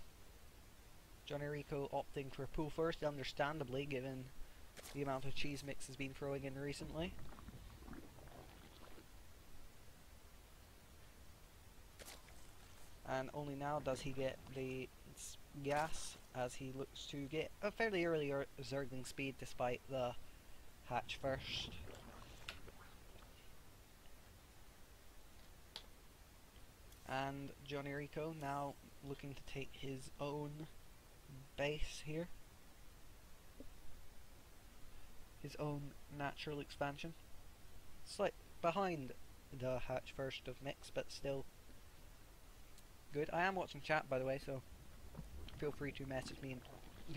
JonnyREcco opting for a pool first, understandably, given the amount of cheese Mix has been throwing in recently. And only now does he get the gas, as he looks to get a fairly early Zergling speed despite the hatch first. And JonnyREcco now looking to take his own base here. His own natural expansion. Slight behind the hatch first of Mix, but still good. I am watching chat, by the way, so feel free to message me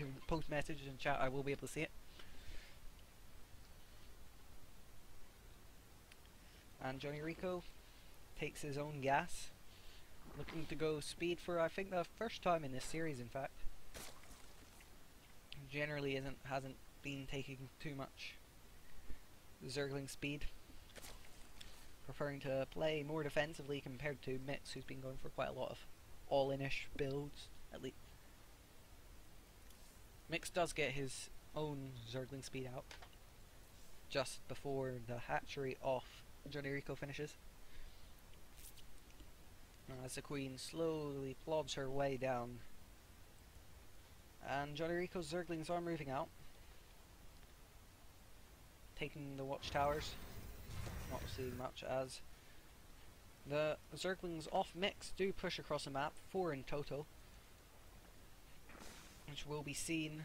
and post messages in chat. I will be able to see it. And JonnyREcco takes his own gas. Looking to go speed for, I think, the first time in this series, in fact. Generally isn't hasn't been taking too much Zergling speed. Preferring to play more defensively compared to Mix, who's been going for quite a lot of all-in-ish builds, at least. Mix does get his own Zergling speed out just before the hatchery off JonnyREcco finishes. As the queen slowly plods her way down, and JonnyREcco's Zerglings are moving out, taking the watchtowers. Not seeing much, as the Zerglings off Mix do push across the map, four in total, which will be seen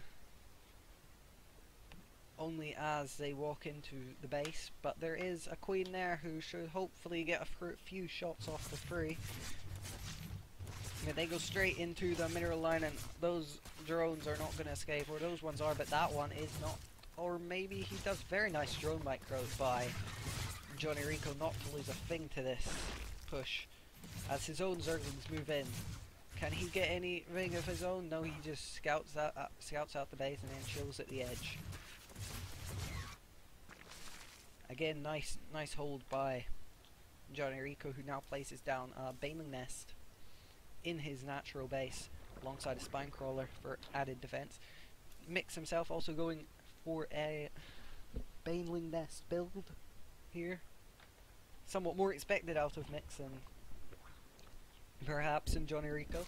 only as they walk into the base. But there is a queen there who should hopefully get a few shots off for free. Yeah, they go straight into the mineral line, and those drones are not going to escape, or those ones are, but that one is not. Or maybe he does. Very nice drone micros by JonnyREcco not to lose a thing to this push, as his own Zerglings move in. Can he get anything of his own? No, he just scouts out, uh, scouts out the base and then chills at the edge. Again, nice nice hold by JonnyREcco, who now places down a Baneling Nest in his natural base alongside a Spinecrawler for added defense. Mix himself also going for a Baneling Nest build here. Somewhat more expected out of Mix than perhaps in JonnyREcco,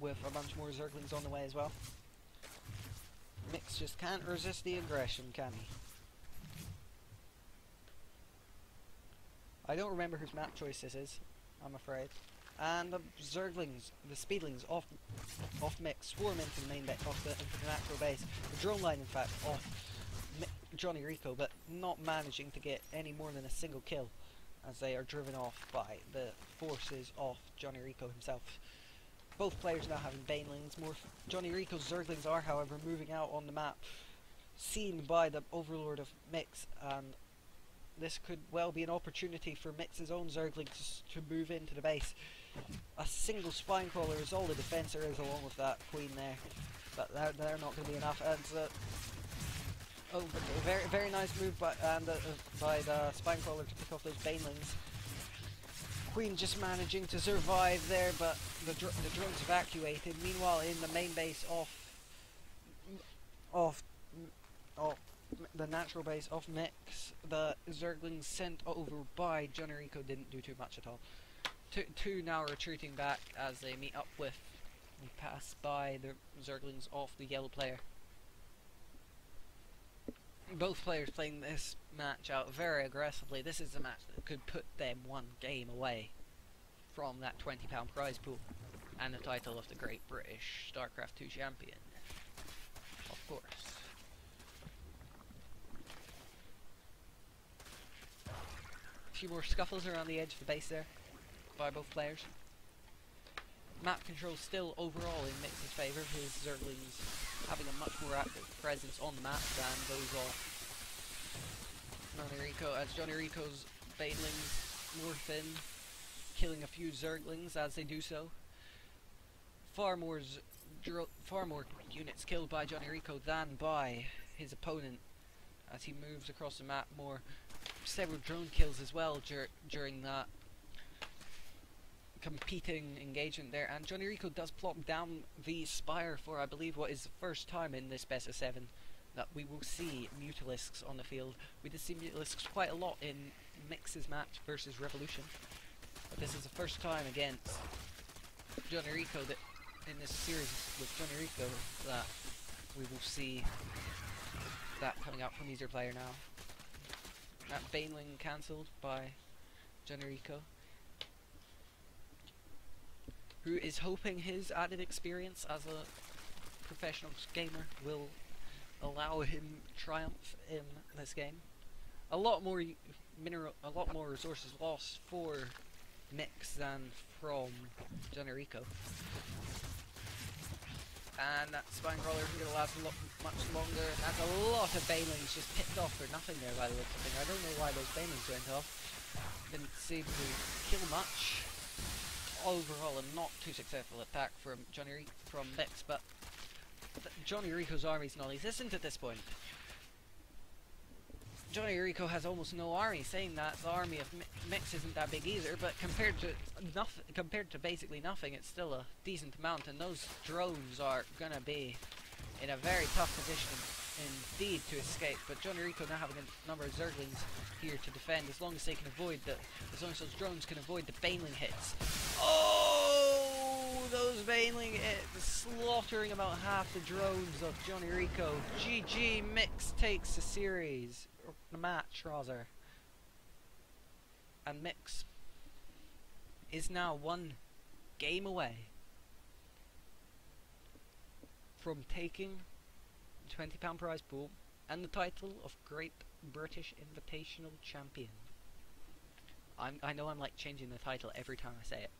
with a bunch more Zerglings on the way as well. Mix just can't resist the aggression, can he? I don't remember whose map choice this is, I'm afraid. And the Zerglings, the Speedlings off off Mix, swarm into the main deck off the, into the natural base. The drone line, in fact, off JonnyREcco, but not managing to get any more than a single kill as they are driven off by the forces of JonnyREcco himself. Both players now having Banelings. More JonnyREcco's Zerglings are, however, moving out on the map, seen by the Overlord of Mix, and this could well be an opportunity for Mix's own Zerglings to move into the base. A single Spinecrawler is all the defence there is along with that Queen there, but they're, they're not going to be enough. And the Oh, but a very, very nice move by, and, uh, by the Spinecrawler to pick off those Banelings. Queen just managing to survive there, but the, dr the drones evacuated. Meanwhile, in the main base off, off, off the natural base off Mix, the Zerglings sent over by JonnyREcco didn't do too much at all. Two, two now retreating back as they meet up with, they pass by the Zerglings off the yellow player. Both players playing this match out very aggressively. This is a match that could put them one game away from that twenty pound prize pool and the title of the Great British Starcraft two champion, of course. A few more scuffles around the edge of the base there by both players. Map control still overall in Mix's favour, his Zerglings having a much more active presence on the map than those of JonnyREcco, as JonnyREcco's Banelings more thin, killing a few Zerglings as they do so. Far more z far more units killed by JonnyREcco than by his opponent as he moves across the map more. Several drone kills as well dur during that competing engagement there, and JonnyREcco does plop down the Spire for, I believe, what is the first time in this best of seven that we will see Mutalisks on the field. We did see Mutalisks quite a lot in Mix's match versus Revolution, but this is the first time against JonnyREcco that in this series with JonnyREcco that we will see that coming out from either player now. That Baneling cancelled by JonnyREcco, who is hoping his added experience as a professional gamer will allow him triumph in this game. A lot more mineral, a lot more resources lost for Mix than from JonnyREcco, and that Spinecrawler is going to last lo much longer. And that's a lot of Banelings just picked off for nothing there, by the way. I don't know why those Banelings went off. Didn't seem to kill much. Overall, a not too successful attack from Johnny from Mix, but JonnyREcco's army is non-existent at this point. JonnyREcco has almost no army. Saying that, the army of Mix isn't that big either, but compared to nothing, compared to basically nothing, it's still a decent amount. And those drones are gonna be in a very tough position indeed to escape. But JonnyREcco now having a number of Zerglings here to defend, as long as they can avoid the, as long as those drones can avoid the Baneling hits. Oh, those Baneling hits, slaughtering about half the drones of JonnyREcco. G G, Mix takes the series, or the match rather, and Mix is now one game away from taking twenty pound prize pool and the title of Great British Invitational Champion. I'm, I know I'm like changing the title every time I say it.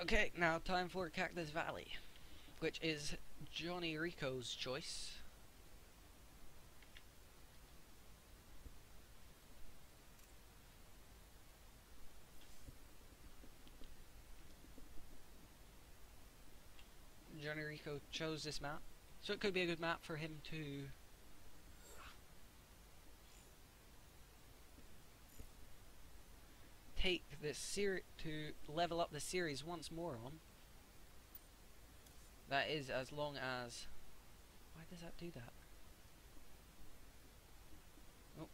Okay, now time for Cactus Valley, which is JonnyREcco's choice. JonnyREcco chose this map, so it could be a good map for him to take this series, to level up the series once more on. That is, as long as, why does that do that? Oh.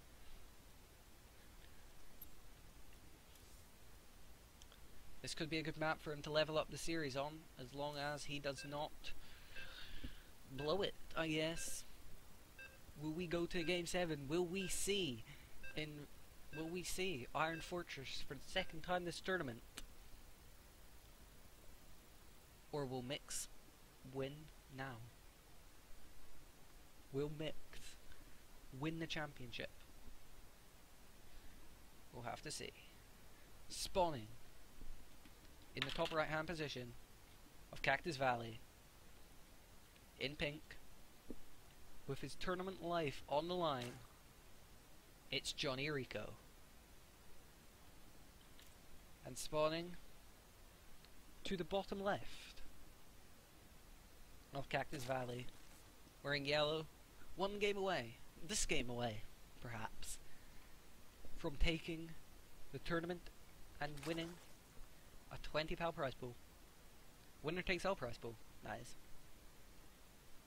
This could be a good map for him to level up the series on, as long as he does not blow it, I guess. Will we go to game seven? Will we see in will we see Iron Fortress for the second time this tournament? Or will Mix win now? Will Mix win the championship? We'll have to see. Spawning in the top right hand position of Cactus Valley in pink with his tournament life on the line, it's JonnyREcco. And spawning to the bottom left of Cactus Valley, wearing yellow, one game away, this game away perhaps, from taking the tournament and winning a twenty pound prize pool. Winner takes all prize pool, that is.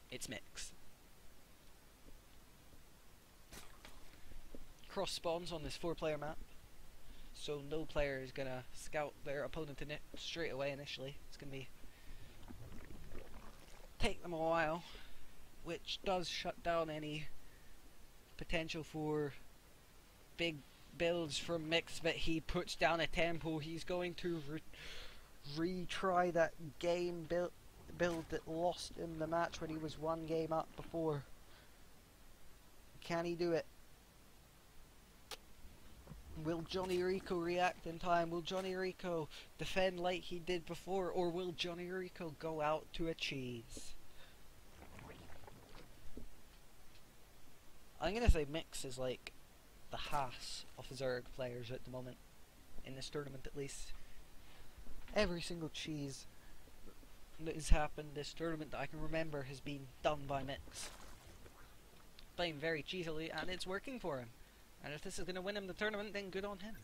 It's Mix. Cross spawns on this four player map, so no player is gonna scout their opponent in it straight away initially. It's gonna be take them a while, which does shut down any potential for big builds from Mix, but he puts down a tempo. He's going to re retry that game build build that lost him the match when he was one game up before. Can he do it? Will JonnyREcco react in time? Will JonnyREcco defend like he did before, or will JonnyREcco go out to a cheese? I'm gonna say Mix is like the Haas of Zerg players at the moment, in this tournament at least. Every single cheese that has happened this tournament that I can remember has been done by Mix. Playing very cheesily, and it's working for him. And if this is going to win him the tournament, then good on him.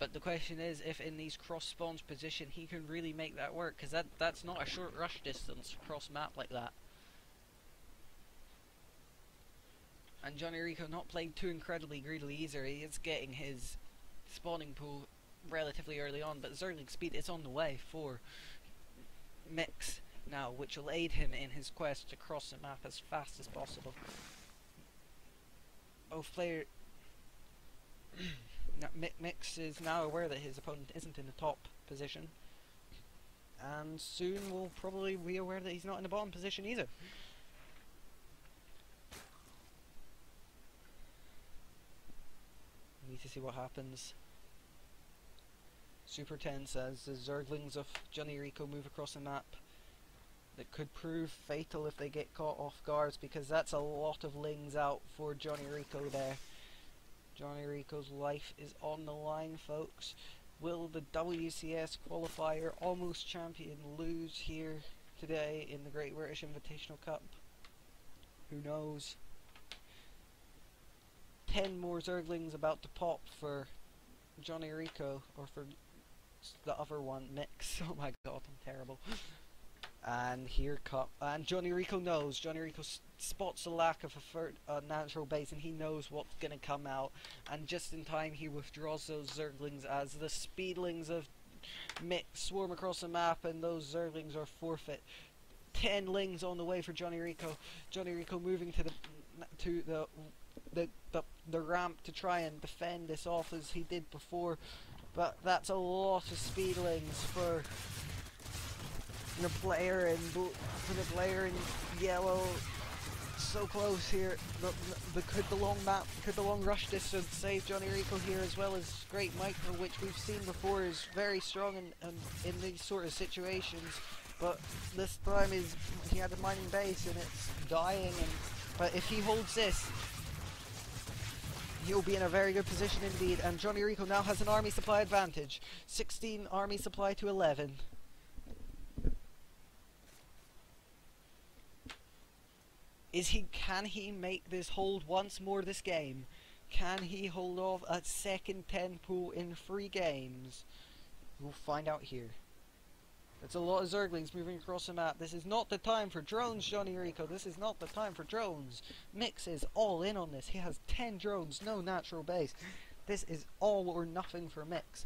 But the question is if in these cross spawns position he can really make that work, because that, that's not a short rush distance cross map like that. And JonnyREcco not playing too incredibly greedily either. He is getting his spawning pool relatively early on, but Zerg speed is on the way for Mix now, which will aid him in his quest to cross the map as fast as possible. Both player Mix is now aware that his opponent isn't in the top position, and soon will probably be aware that he's not in the bottom position either. We need to see what happens. Super tense as the Zerglings of JonnyREcco move across the map. That could prove fatal if they get caught off guards, because that's a lot of lings out for JonnyREcco there. JonnyREcco's life is on the line, folks. Will the W C S qualifier, almost champion, lose here today in the Great British Invitational Cup? Who knows? Ten more Zerglings about to pop for JonnyREcco, or for the other one, Mix. Oh my god, I'm terrible. And here come, and JonnyREcco knows, JonnyREcco spots the lack of a third, uh, natural base, and he knows what's going to come out, and just in time he withdraws those Zerglings as the Speedlings of Mix swarm across the map, and those Zerglings are forfeit. Ten lings on the way for JonnyREcco. JonnyREcco moving to the to the the, the the ramp to try and defend this off as he did before, but that's a lot of Speedlings for the player in blue, for the player in yellow. So close here. The, the, the, could the long map, could the long rush distance save JonnyREcco here, as well as Great Micro, which we've seen before is very strong in, in, in these sort of situations, but this time is he had a mining base and it's dying, and but if he holds this, he'll be in a very good position indeed. And JonnyREcco now has an army supply advantage. sixteen army supply to eleven. Is he, can he make this hold once more this game? Can he hold off a second ten pool in three games? We'll find out here. That's a lot of Zerglings moving across the map. This is not the time for drones, JonnyREcco. This is not the time for drones. Mix is all in on this. He has ten drones, no natural base. This is all or nothing for Mix.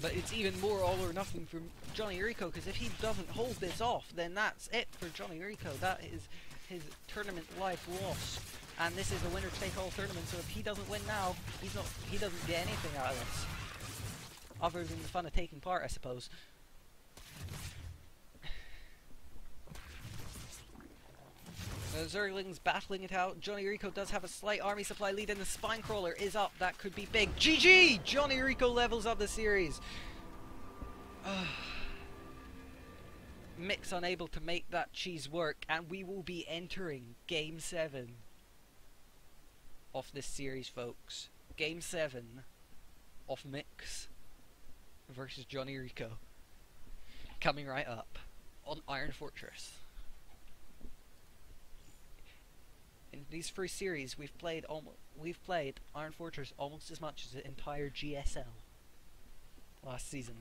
But it's even more all or nothing for JonnyREcco, because if he doesn't hold this off, then that's it for JonnyREcco. That is his tournament life lost. And this is a winner-take-all tournament, so if he doesn't win now, he's not, he doesn't get anything out of this. Other than the fun of taking part, I suppose. The Zerglings battling it out. JonnyREcco does have a slight army supply lead, and the Spinecrawler is up. That could be big. G G! JonnyREcco levels up the series. Mix unable to make that cheese work, and we will be entering Game seven of this series, folks. Game seven of Mix versus JonnyREcco. Coming right up on Iron Fortress. In these three series, we've played almost we've played Iron Fortress almost as much as the entire G S L last season.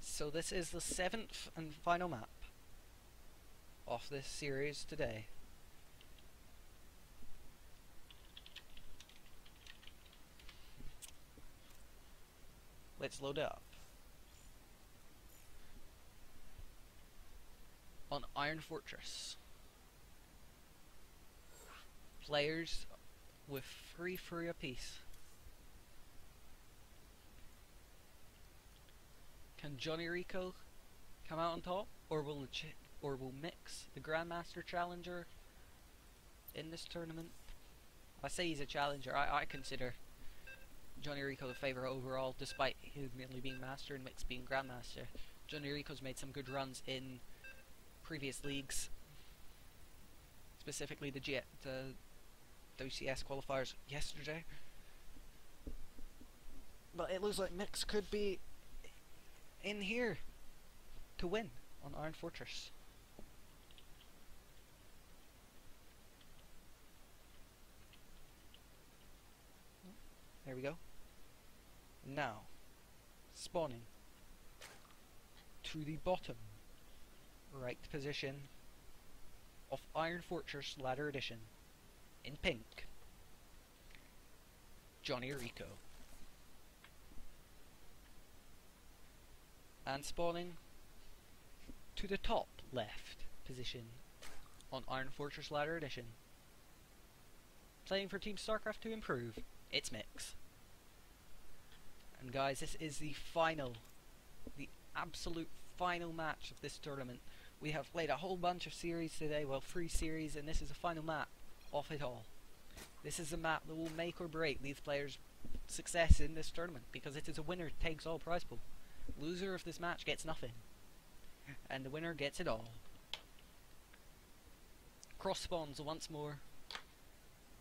So this is the seventh and final map of this series today. Let's load it up. On Iron Fortress, players with three free apiece. Can JonnyREcco come out on top, or will the ch or will Mix, the Grandmaster Challenger, in this tournament? I say he's a challenger. I I consider JonnyREcco the favourite overall, despite him merely being master and Mix being Grandmaster. JonnyREcco's made some good runs in previous leagues, specifically the G the W C S qualifiers yesterday. But it looks like Mix could be in here to win on Iron Fortress. There we go. Now, spawning to the bottom right position of Iron Fortress Ladder Edition in pink, JonnyREcco, and spawning to the top left position on Iron Fortress Ladder Edition, playing for Team Starcraft to improve, it's Mix. And guys, this is the final, the absolute final match of this tournament. We have played a whole bunch of series today, well, three series, and this is the final map of it all. This is a map that will make or break these players' success in this tournament, because it is a winner-takes-all prize pool. Loser of this match gets nothing, and the winner gets it all. Cross spawns once more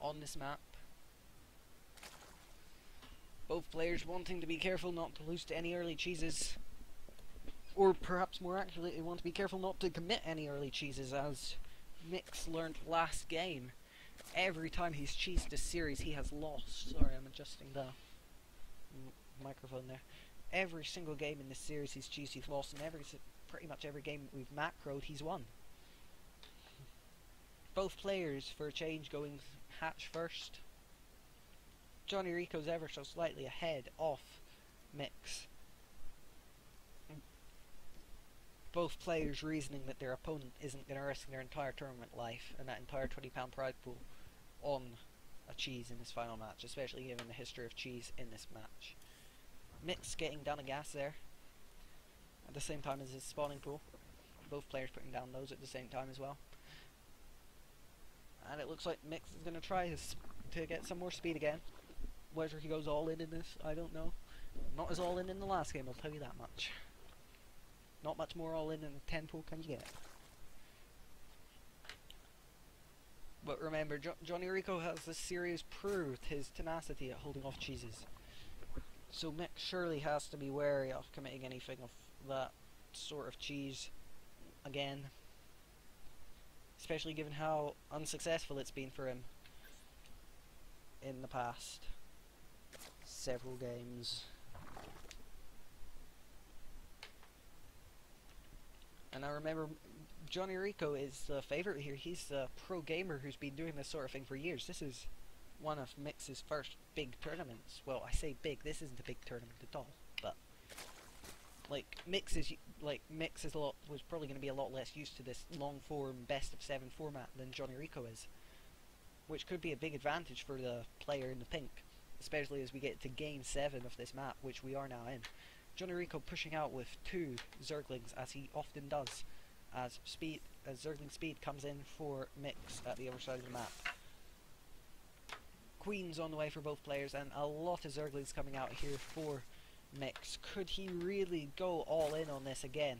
on this map. Both players wanting to be careful not to lose to any early cheeses. Or perhaps more accurately, they want to be careful not to commit any early cheeses, as Mix learned last game. Every time he's cheesed this series, he has lost. Sorry, I'm adjusting the m microphone there. Every single game in this series he's cheesed, he's lost, and every, pretty much every game we've macroed, he's won. Both players, for a change, going hatch first. JonnyREcco's ever so slightly ahead of Mix. Both players reasoning that their opponent isn't going to risk their entire tournament life and that entire twenty pound prize pool on a cheese in this final match, especially given the history of cheese in this match. Mix getting down a gas there at the same time as his spawning pool. Both players putting down those at the same time as well. And it looks like Mix is going to try his to get some more speed again. Whether he goes all in in this, I don't know. Not as all in in the last game, I'll tell you that much. Not much more all in than the ten pool can you get. But remember, jo JonnyREcco has this series proved his tenacity at holding off cheeses. So Mix surely has to be wary of committing anything of that sort of cheese again. Especially given how unsuccessful it's been for him in the past several games. And I remember JonnyREcco is the favorite here. He's a pro gamer who's been doing this sort of thing for years. This is one of Mix's first big tournaments. Well, I say big, this isn't a big tournament at all, but like Mix is like Mix is a lot was probably going to be a lot less used to this long form best of seven format than JonnyREcco is, which could be a big advantage for the player in the pink, especially as we get to game seven of this map, which we are now in. JonnyREcco pushing out with two Zerglings, as he often does, as speed as Zergling speed comes in for Mix at the other side of the map. Queens on the way for both players, and a lot of Zerglings coming out here for Mix. Could he really go all in on this again?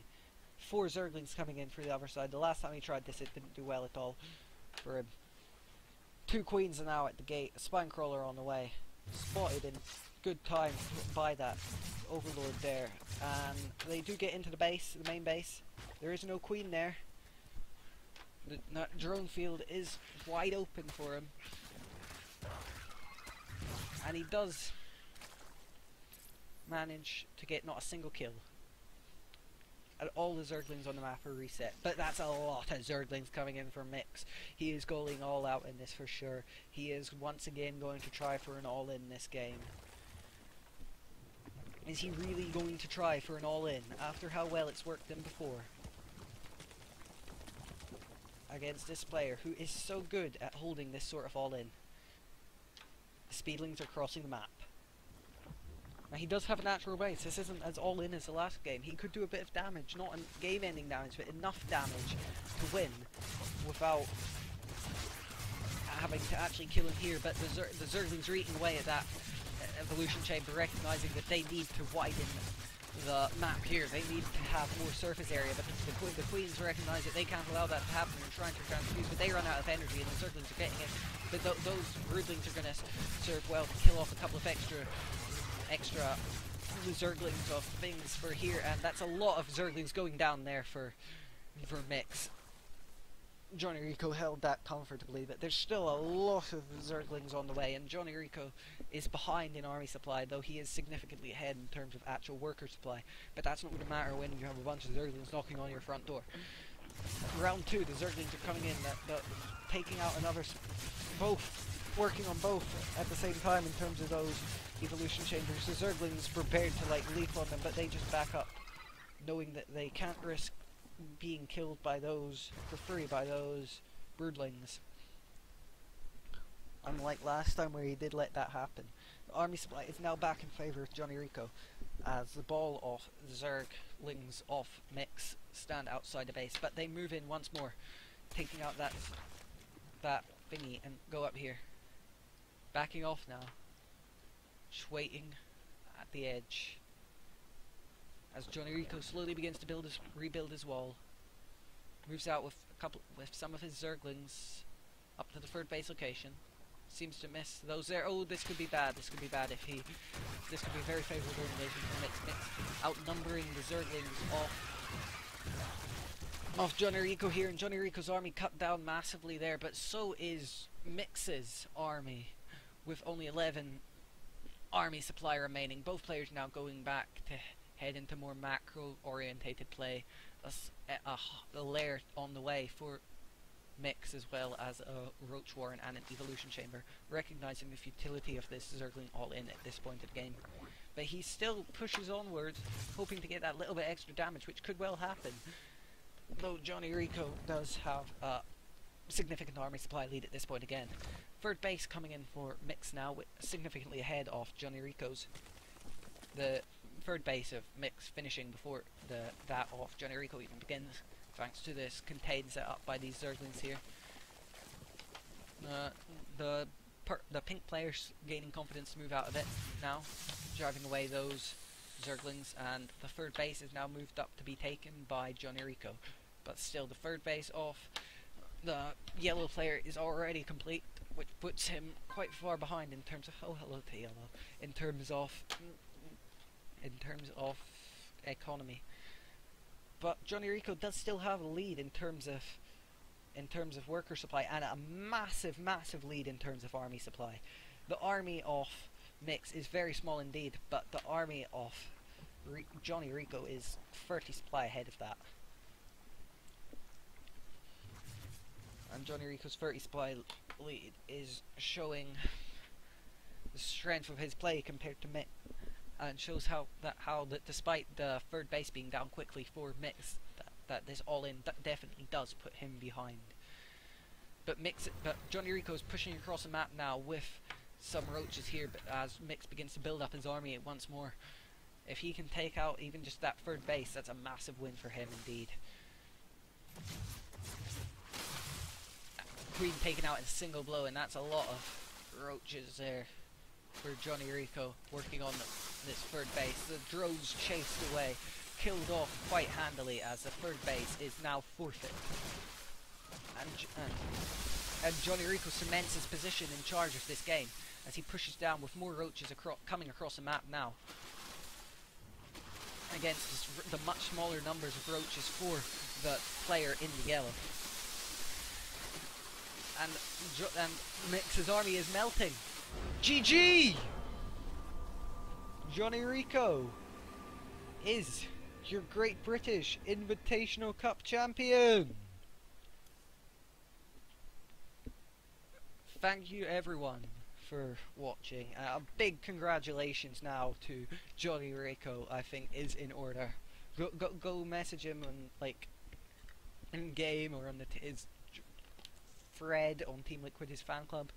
Four Zerglings coming in for the other side. The last time he tried this, it didn't do well at all for him. Two Queens are now at the gate. A Spinecrawler on the way. Spotted in good time by that Overlord there. And they do get into the base, the main base. There is no Queen there. The drone field is wide open for him. And he does manage to get not a single kill. And all the Zerglings on the map are reset. But that's a lot of Zerglings coming in for Mix. He is going all out in this for sure. He is once again going to try for an all-in this game. Is he really going to try for an all-in after how well it's worked him before? Against this player who is so good at holding this sort of all-in. Speedlings are crossing the map. Now he does have a natural base. This isn't as all in as the last game. He could do a bit of damage, not game ending damage, but enough damage to win without having to actually kill him here. But the, Zer the Zerglings are eating away at that evolution chamber, recognising that they need to widen the map here. They need to have more surface area, but the, the, the Queens recognise that they can't allow that to happen and trying to transfuse, but they run out of energy and the Zerglings are getting it. But th those Broodlings are going to serve well to kill off a couple of extra extra Zerglings of things for here, and that's a lot of Zerglings going down there for for Mix. JonnyREcco held that comfortably, but there's still a lot of Zerglings on the way, and JonnyREcco is behind in army supply, though he is significantly ahead in terms of actual worker supply, but that's not going to matter when you have a bunch of Zerglings knocking on your front door. Round two, the Zerglings are coming in, that, that, taking out another, both, working on both at the same time in terms of those evolution chambers. The Zerglings prepared to like leap on them, but they just back up, knowing that they can't risk being killed by those for free by those Broodlings. Unlike last time where he did let that happen. The army supply is now back in favour of JonnyREcco as the ball of the Zerglings off Mix stand outside the base, but they move in once more, taking out that that thingy and go up here. Backing off now. Just waiting at the edge. As JonnyREcco slowly begins to build his, rebuild his wall, moves out with a couple, with some of his Zerglings up to the third base location. Seems to miss those there. Oh, this could be bad. This could be bad if he. This could be a very favourable invasion for Mix. Mix outnumbering the Zerglings off off JonnyREcco here, and JonnyREcco's army cut down massively there. But so is Mix's army, with only eleven army supply remaining. Both players now going back to head into more macro-orientated play. That's a, a lair on the way for Mix, as well as a Roach Warren and an Evolution Chamber, recognising the futility of this Zergling all-in at this point of the game. But he still pushes onwards, hoping to get that little bit extra damage, which could well happen. Though JonnyREcco does have a significant army supply lead at this point again. Third base coming in for Mix now, with significantly ahead of JonnyREcco's. The third base of Mix finishing before the that off JonnyREcco even begins, thanks to this contained setup by these Zerglings here. Uh, the per the pink players gaining confidence to move out of it now, driving away those Zerglings, and the third base is now moved up to be taken by JonnyREcco. But still, the third base off the yellow player is already complete, which puts him quite far behind in terms of oh hello to yellow in terms of. in terms of economy. But JonnyREcco does still have a lead in terms of in terms of worker supply, and a massive massive lead in terms of army supply. The army of Mix is very small indeed, but the army of JonnyREcco is thirty supply ahead of that. and JonnyREcco's thirty supply lead is showing the strength of his play compared to Mix, and shows how that how that despite the third base being down quickly for Mix, that, that this all-in definitely does put him behind. But Mix, but JonnyREcco's pushing across the map now with some roaches here. But as Mix begins to build up his army once more, if he can take out even just that third base, that's a massive win for him indeed. Queen taken out in a single blow, and that's a lot of roaches there for JonnyREcco working on the, this third base. The drones chased away, killed off quite handily, as the third base is now forfeit. And, and, and JonnyREcco cements his position in charge of this game as he pushes down with more roaches acro coming across the map now, against this, the much smaller numbers of roaches for the player in the yellow. And, and Mix's army is melting. G G! JonnyREcco is your Great British Invitational Cup champion! Thank you everyone for watching. Uh, a big congratulations now to JonnyREcco. I think is in order. Go go go message him on like in game or on the t his thread on Team Liquid, his fan club.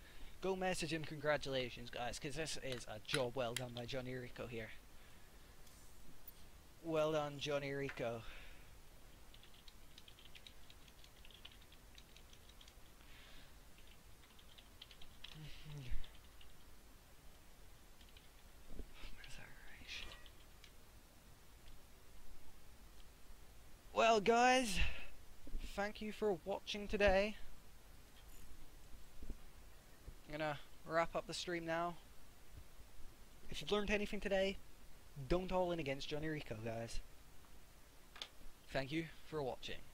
Go message him congratulations, guys, because this is a job well done by JonnyREcco here. Well done, JonnyREcco. Well guys, thank you for watching today. I'm gonna wrap up the stream now. If you've learned anything today, don't all in against JonnyREcco, guys. Thank you for watching.